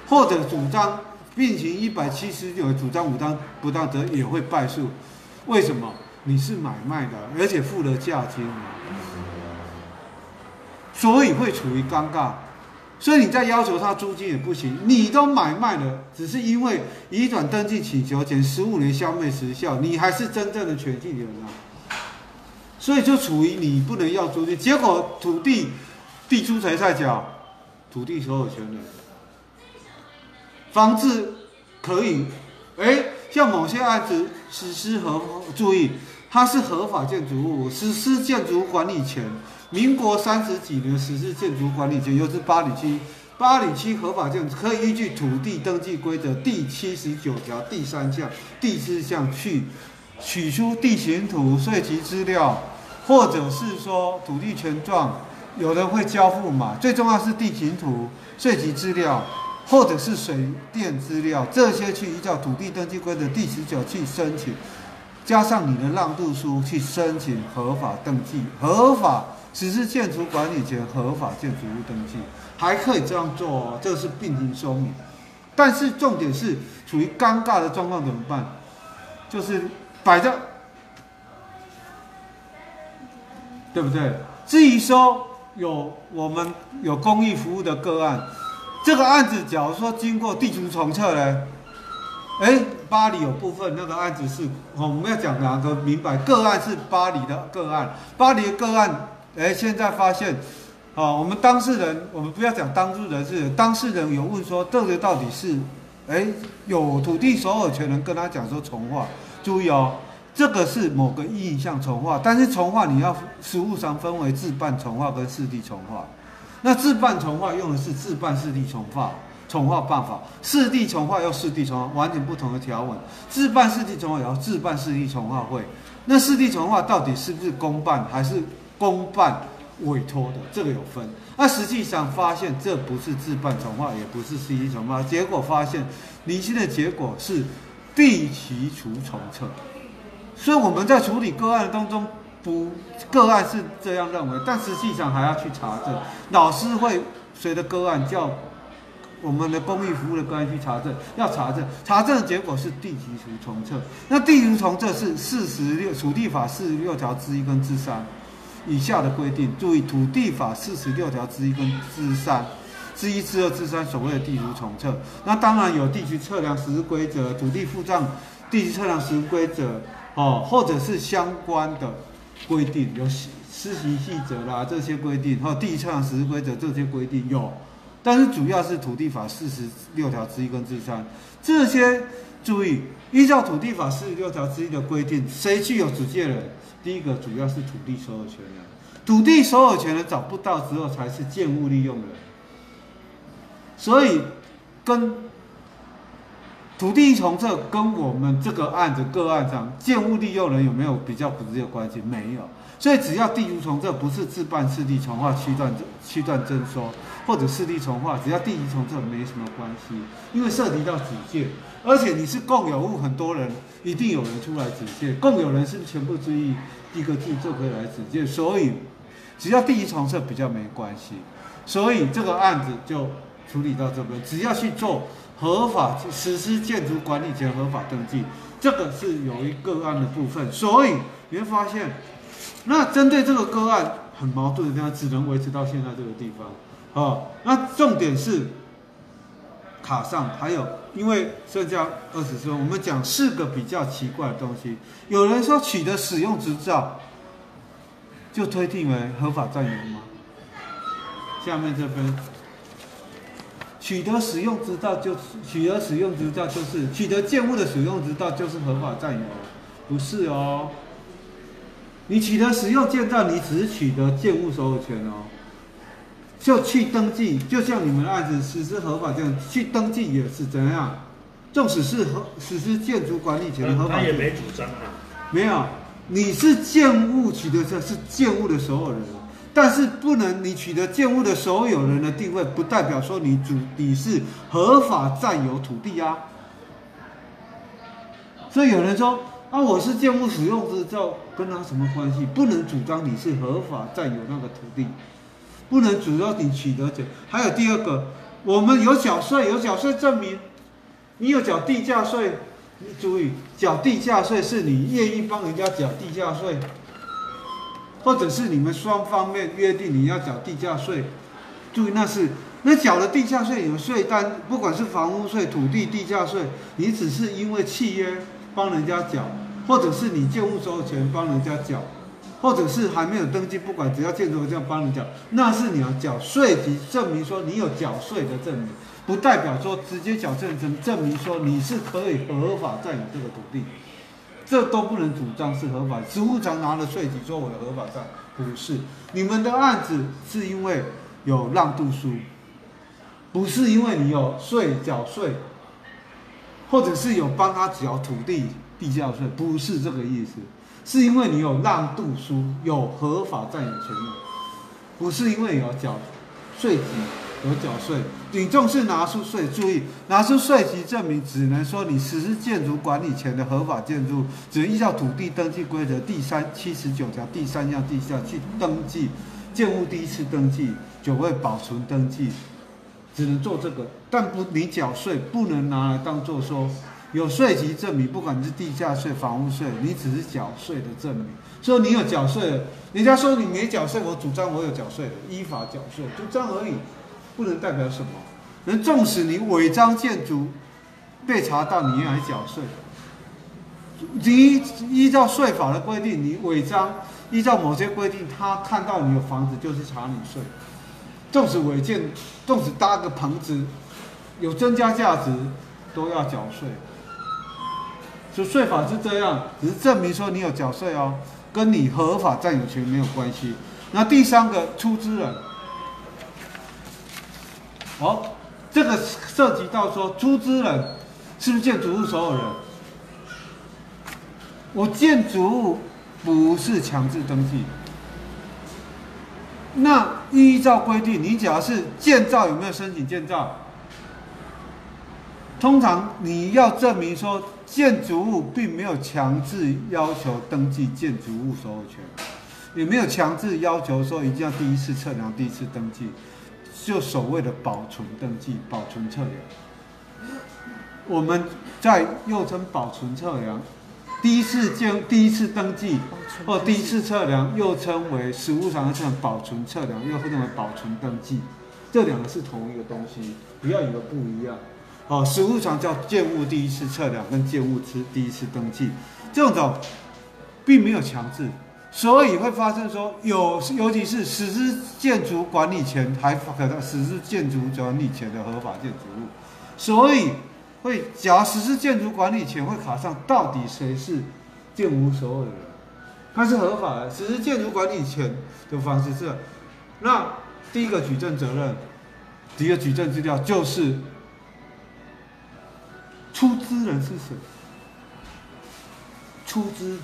或者主张并行一百七十九主张无当不当责也会败诉。为什么？你是买卖的，而且付了价金，所以会处于尴尬。 所以你再要求他租金也不行，你都买卖了，只是因为移转登记请求前十五年消灭时效，你还是真正的权利人啊。所以就处于你不能要租金，结果土地地租谁在缴？土地所有权人。房子可以，哎，像某些案子实施合，注意它是合法建筑物，实施建筑管理权。 民国三十几年实施建筑管理权，又是八零七八零七合法建筑，可以依据土地登记规则第七十九条第三项、第四项去取出地形图、税籍资料，或者是说土地权状，有人会交付嘛？最重要是地形图、税籍资料，或者是水电资料，这些去依照土地登记规则第十九去申请，加上你的让渡书去申请合法登记，合法。 实施建筑管理权合法建筑物登记，还可以这样做哦，这是并行说明。但是重点是处于尴尬的状况怎么办？就是摆着，对不对？至于说有我们有公益服务的个案，这个案子假如说经过地主重测呢，哎，巴黎有部分那个案子是，哦，我们要讲两个明白，个案是巴黎的个案，巴黎的个案，哎，现在发现，哦，我们当事人，我们不要讲当事人是当事人有问说这个到底是，哎，有土地所有权人跟他讲说重划，注意哦。 这个是某个意向重划，但是重划你要实务上分为自办重划跟市地重划。那自办重划用的是自办市地重划重划办法，市地重划要市地重划，完全不同的条文。自办市地重划也要自办市地重划会。那市地重划到底是不是公办还是公办委托的，这个有分。那实际上发现这不是自办重划，也不是市地重划，结果发现厘清的结果是地籍除重册。 所以我们在处理个案当中，不个案是这样认为，但实际上还要去查证。老师会随着个案叫我们的公益服务的个案去查证，要查证，查证的结果是地籍除重册。那地籍除重册是四十六土地法四十六条之一跟之三以下的规定。注意，土地法四十六条之一跟之三。 之一、之二、之三，所谓的地籍重册，那当然有地区测量实施规则、土地附账、地区测量实施规则，哦，或者是相关的规定，有施行细则啦这些规定，还有地区测量实施规则这些规定有，但是主要是土地法四十六条之一跟之三这些。注意，依照土地法四十六条之一的规定，谁具有主借人？第一个主要是土地所有权人，土地所有权人找不到之后，才是建物利用人。 所以，跟土地重册跟我们这个案子个案上建物利用人有没有比较直接关系？没有。所以只要地籍重册不是自办市地重划区段区段征收，或者市地重划，只要地籍重册没什么关系，因为涉及到指借，而且你是共有物，很多人一定有人出来指借，共有人是全部之一一个字就可以来指借，所以只要地籍重册比较没关系，所以这个案子就。 处理到这边，只要去做合法实施建筑管理前合法登记，这个是有一个案的部分。所以你会发现，那针对这个个案很矛盾的地方，只能维持到现在这个地方。哦，那重点是卡上，还有因为剩下二十分钟，我们讲四个比较奇怪的东西。有人说取得使用执照就推定为合法占有吗？下面这边。 取得使用执照就取得使用执照就是取得建物的使用执照就是合法占有，不是哦。你取得使用建造，你只是取得建物所有权哦。就去登记，就像你们的案子实施合法这样，去登记也是怎样？纵使是合实施建筑管理权的合法，他也没主张啊。没有，你是建物取得者，是建物的所有人。 但是不能，你取得建物的所有人的地位，不代表说你主你是合法占有土地啊。所以有人说啊，我是建物使用执照，跟他什么关系？不能主张你是合法占有那个土地，不能主张你取得者。还有第二个，我们有缴税，有缴税证明，你有缴地价税，你注意缴地价税是你愿意帮人家缴地价税。 或者是你们双方面约定你要缴地价税，注意那是那缴了地价税有税单，不管是房屋税、土地地价税，你只是因为契约帮人家缴，或者是你建物所有权帮人家缴，或者是还没有登记，不管只要建筑这样帮人缴，那是你要缴税及证明说你有缴税的证明，不代表说直接缴税证证明说你是可以合法占有这个土地。 这都不能主张是合法，实务上拿了税籍作为合法占，不是。你们的案子是因为有让渡书，不是因为你有税缴税，或者是有帮他缴土地地价税，不是这个意思，是因为你有让渡书，有合法占有权利，不是因为有缴税籍有缴税。你重视拿出税，注意拿出税籍证明，只能说你实施建筑管理前的合法建筑，只能依照土地登记规则第三七十九条第三项第下去登记建物，第一次登记就会保存登记，只能做这个，但不你缴税不能拿来当做说有税籍证明，不管你是地价税、房屋税，你只是缴税的证明，说你有缴税了，人家说你没缴税，我主张我有缴税了，依法缴税，主张而已。 不能代表什么？能纵使你违章建筑，被查到你要来缴税。你依照税法的规定，你违章，依照某些规定，他看到你有房子就是查你税。纵使违建，纵使搭个棚子，有增加价值，都要缴税。所以税法是这样，只是证明说你有缴税哦，跟你合法占有权没有关系。那第三个出资人，哦，这个涉及到说出资人是不是建筑物所有人？我建筑物不是强制登记，那依照规定，你只要是建造有没有申请建造？通常你要证明说建筑物并没有强制要求登记建筑物所有权，也没有强制要求说一定要第一次测量、第一次登记，就所谓的保存登记、保存测量。我们在又称保存测量。第一次建、第一次登记或第一次测量，又称为实务上是保存测量，又称为保存登记，这两个是同一个东西，不要以为不一样。哦，实务上叫建物第一次测量跟建物之第一次登记，这种并没有强制，所以会发生说有，尤其是实施建筑管理前还可能实施建筑管理前的合法建筑物，所以。会，假如实施建筑管理前会卡上到底谁是建物所有人，它是合法的。实施建筑管理前的方式是，那第一个举证责任，第一个举证资料就是出资人是谁？出资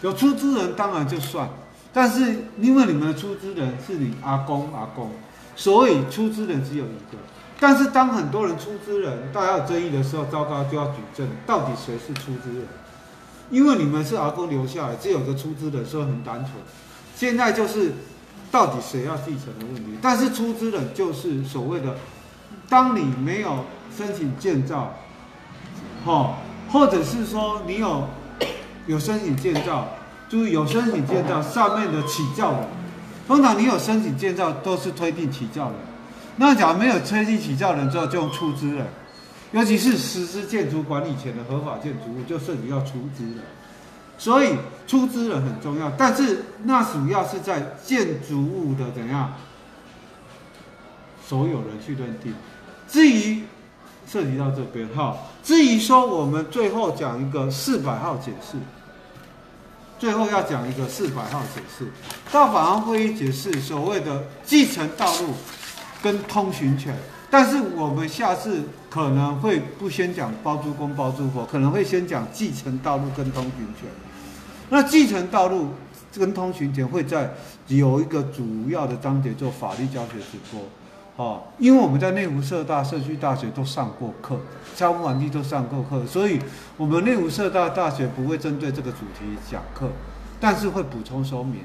有出资人当然就算，但是因为你们的出资人是你阿公阿公，所以出资人只有一个。但是当很多人出资人大家有争议的时候，糟糕，就要举证到底谁是出资人，因为你们是阿公留下来，只有个出资人，所以很单纯。现在就是到底谁要继承的问题，但是出资人就是所谓的，当你没有申请建造，哦，或者是说你有有申请建造，注意有申请建造上面的起造人，通常你有申请建造都是推定起造人。那假如没有推定起造人之后，就用出资人，尤其是实施建筑管理前的合法建筑物，就涉及到出资人。所以出资人很重要，但是那主要是在建筑物的怎样所有人去认定。至于涉及到这边哈，至于说我们最后讲一个四百号解释，最后要讲一个四百号解释，到法案会议解释所谓的继承道路。跟通行权，但是我们下次可能会不先讲包租公包租婆，可能会先讲继承道路跟通行权。那继承道路跟通行权会在有一个主要的章节做法律教学直播，哦，因为我们在内湖社大、社区大学都上过课，交通管理都上过课，所以我们内湖社大大学不会针对这个主题讲课，但是会补充说明。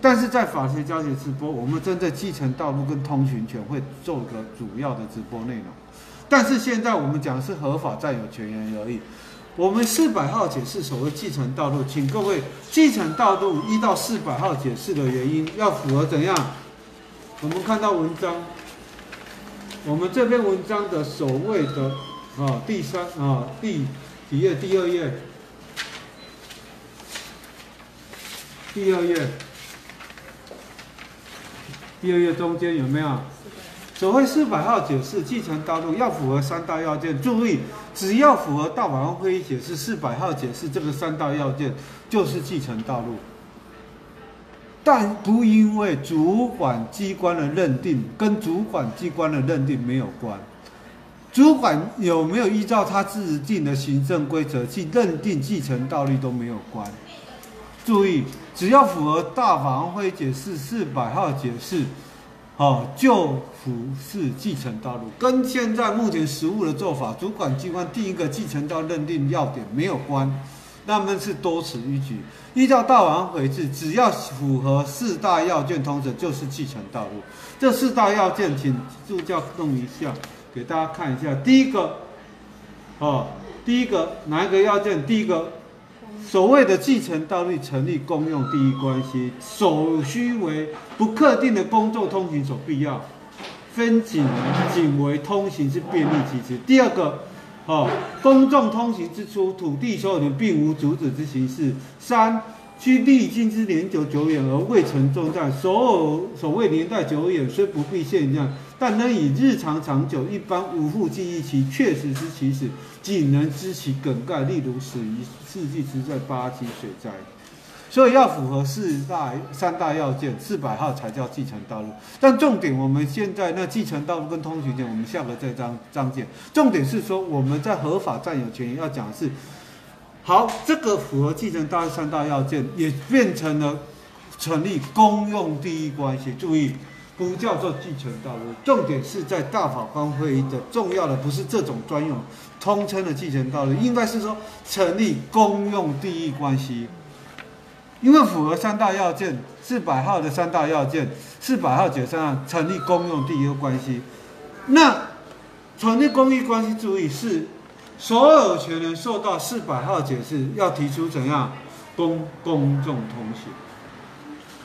但是在法学教学直播，我们针对继承道路跟通行权会做个主要的直播内容。但是现在我们讲的是合法占有权人而已。我们四百号解释所谓继承道路，请各位继承道路一到四百号解释的原因要符合怎样？我们看到文章，我们这篇文章的所谓的啊、哦、第三啊、哦、第几页？第二页，第二页。第二页中间有没有所谓四百号解释继承道路要符合三大要件？注意，只要符合大法官会议解释四百号解释这个三大要件，就是继承道路。但不因为主管机关的认定跟主管机关的认定没有关，主管有没有依照他制定的行政规则去认定继承道路都没有关。注意。只要符合大法官会议解释四百号解释，哦，就不是继承道路，跟现在目前实务的做法，主管机关定一个继承道认定要点没有关，那么是多此一举。依照大法官回制，只要符合四大要件，通则就是继承道路。这四大要件，请助教弄一下，给大家看一下。第一个，哦，第一个哪一个要件？第一个。所谓的继承道路成立公用第一关系，所需为不特定的公众通行所必要，分仅仅为通行之便利其职。第二个，哦，公众通行之初，土地所有人并无主旨之形式。三，其历经之年久久远而未曾中断，所所谓年代久远，虽不必限量，但能以日常长久，一般无复记忆其确实之起始，仅能知其梗概。例如始于世纪之在八七水灾。 所以要符合四大三大要件，四百号才叫继承道路。但重点，我们现在那继承道路跟通行权，我们下个再章章节。重点是说我们在合法占有权要讲的是，好，这个符合继承道路三大要件，也变成了成立公用地域关系。注意，不叫做继承道路。重点是在大法官会议的重要的不是这种专用通称的继承道路，应该是说成立公用地域关系。 因为符合三大要件，四百号的三大要件，四百号解散案成立公用地域关系。那成立公益关系，注意是所有权人受到四百号解释，要提出怎样公公众通行。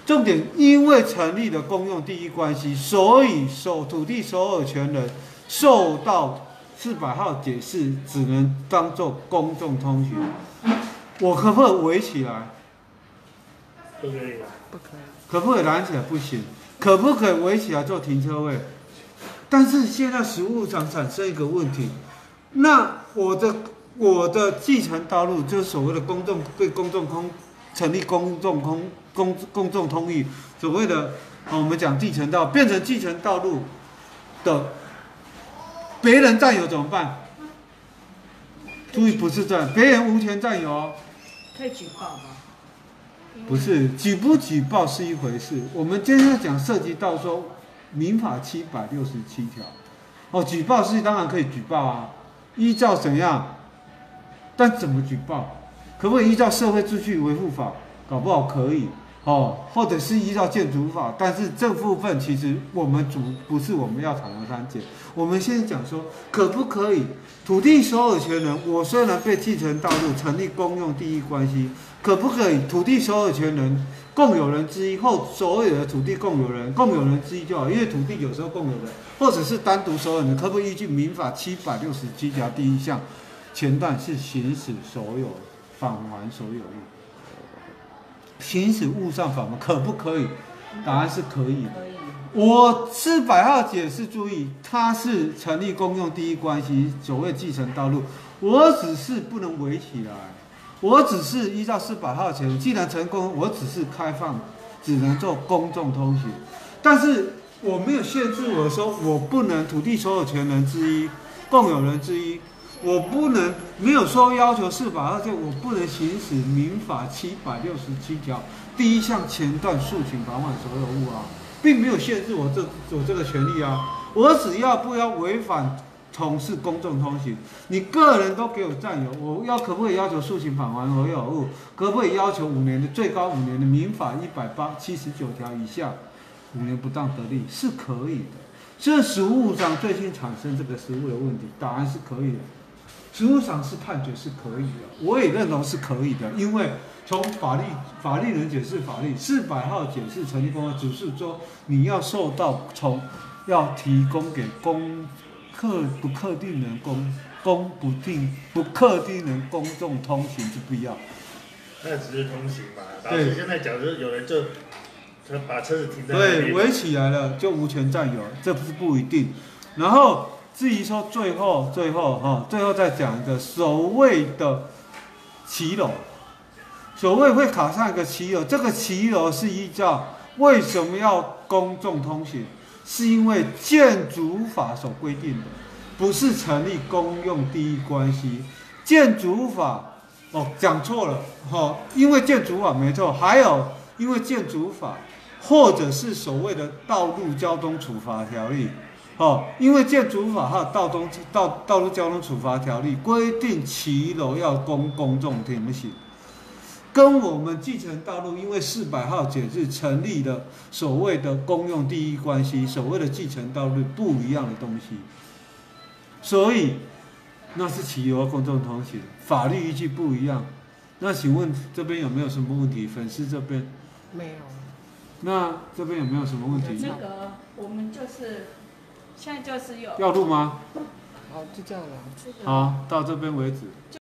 重点，因为成立了公用地域关系，所以所土地所有权人受到四百号解释，只能当做公众通行。我可不可以围起来？ 不可以，不可以。可不可以拦起来？不行。可不可以围起来做停车位？但是现在实务上产生一个问题，那我的我的继承道路就是所谓的公众对公众空成立公众空公公众通域，所谓的、哦、我们讲继承道变成继承道路的，别人占有怎么办？注意不是占，别人无权占有，可以举报吗？ 不是举不举报是一回事，我们今天要讲涉及到说民法七百六十七条，哦，举报是当然可以举报啊，依照怎样？但怎么举报？可不可以依照社会秩序维护法？搞不好可以哦，或者是依照建筑法，但是这部分其实我们主不是我们要讨论删减，我们先讲说可不可以土地所有权人，我虽然被继承道路成立公用地域关系。 可不可以土地所有权人共有人之一或所有的土地共有人共有人之一就好，因为土地有时候共有人或者是单独所有人，可不可以依据民法七百六十七条第一项前段是行使所有返还所有物，行使物上返还可不可以？答案是可以的。我四百号解释注意，它是成立公用地域关系，所谓继承道路，我只是不能围起来。 我只是依照四百号权，既然成功，我只是开放，只能做公众通行，但是我没有限制我说我不能土地所有权人之一、共有人之一，我不能没有说要求四百号权，我不能行使民法七百六十七条第一项前段诉请返还所有物啊，并没有限制我这我这个权利啊，我只要不要违反。 从事公众通行，你个人都给我占有，我要可不可以要求诉请返还所有物？可不可以要求五年的最高五年的民法一百八七十九条以下五年不当得利是可以的。这实务上最近产生这个实务的问题，答案是可以的。实务上是判决是可以的，我也认同是可以的，因为从法律法律人解释法律四百号解释成立公约，只是说你要受到从要提供给公。 客不客定人公公不定不客定人公众通行之必要，那只是通行嘛。对，现在讲的有人就把车子停在那里，对，围起来了就无权占有，这不是不一定。然后至于说最后最后哈、哦，最后再讲一个所谓的骑楼，所谓会卡上一个骑楼，这个骑楼是依照为什么要公众通行？ 是因为建筑法所规定的，不是成立公用地域关系。建筑法哦讲错了哦，因为建筑法没错，还有因为建筑法或者是所谓的道路交通处罚条例哦，因为建筑法还有道东道道路交通处罚条例规定骑楼要供公众停行。 跟我们继承道路，因为四百号解释成立的所谓的公用地域关系，所谓的继承道路不一样的东西，所以那是骑楼公众通行，法律依据不一样。那请问这边有没有什么问题？粉丝这边没有。那这边有没有什么问题？那个我们就是现在就是有要录吗？好，就这样了。好，到这边为止。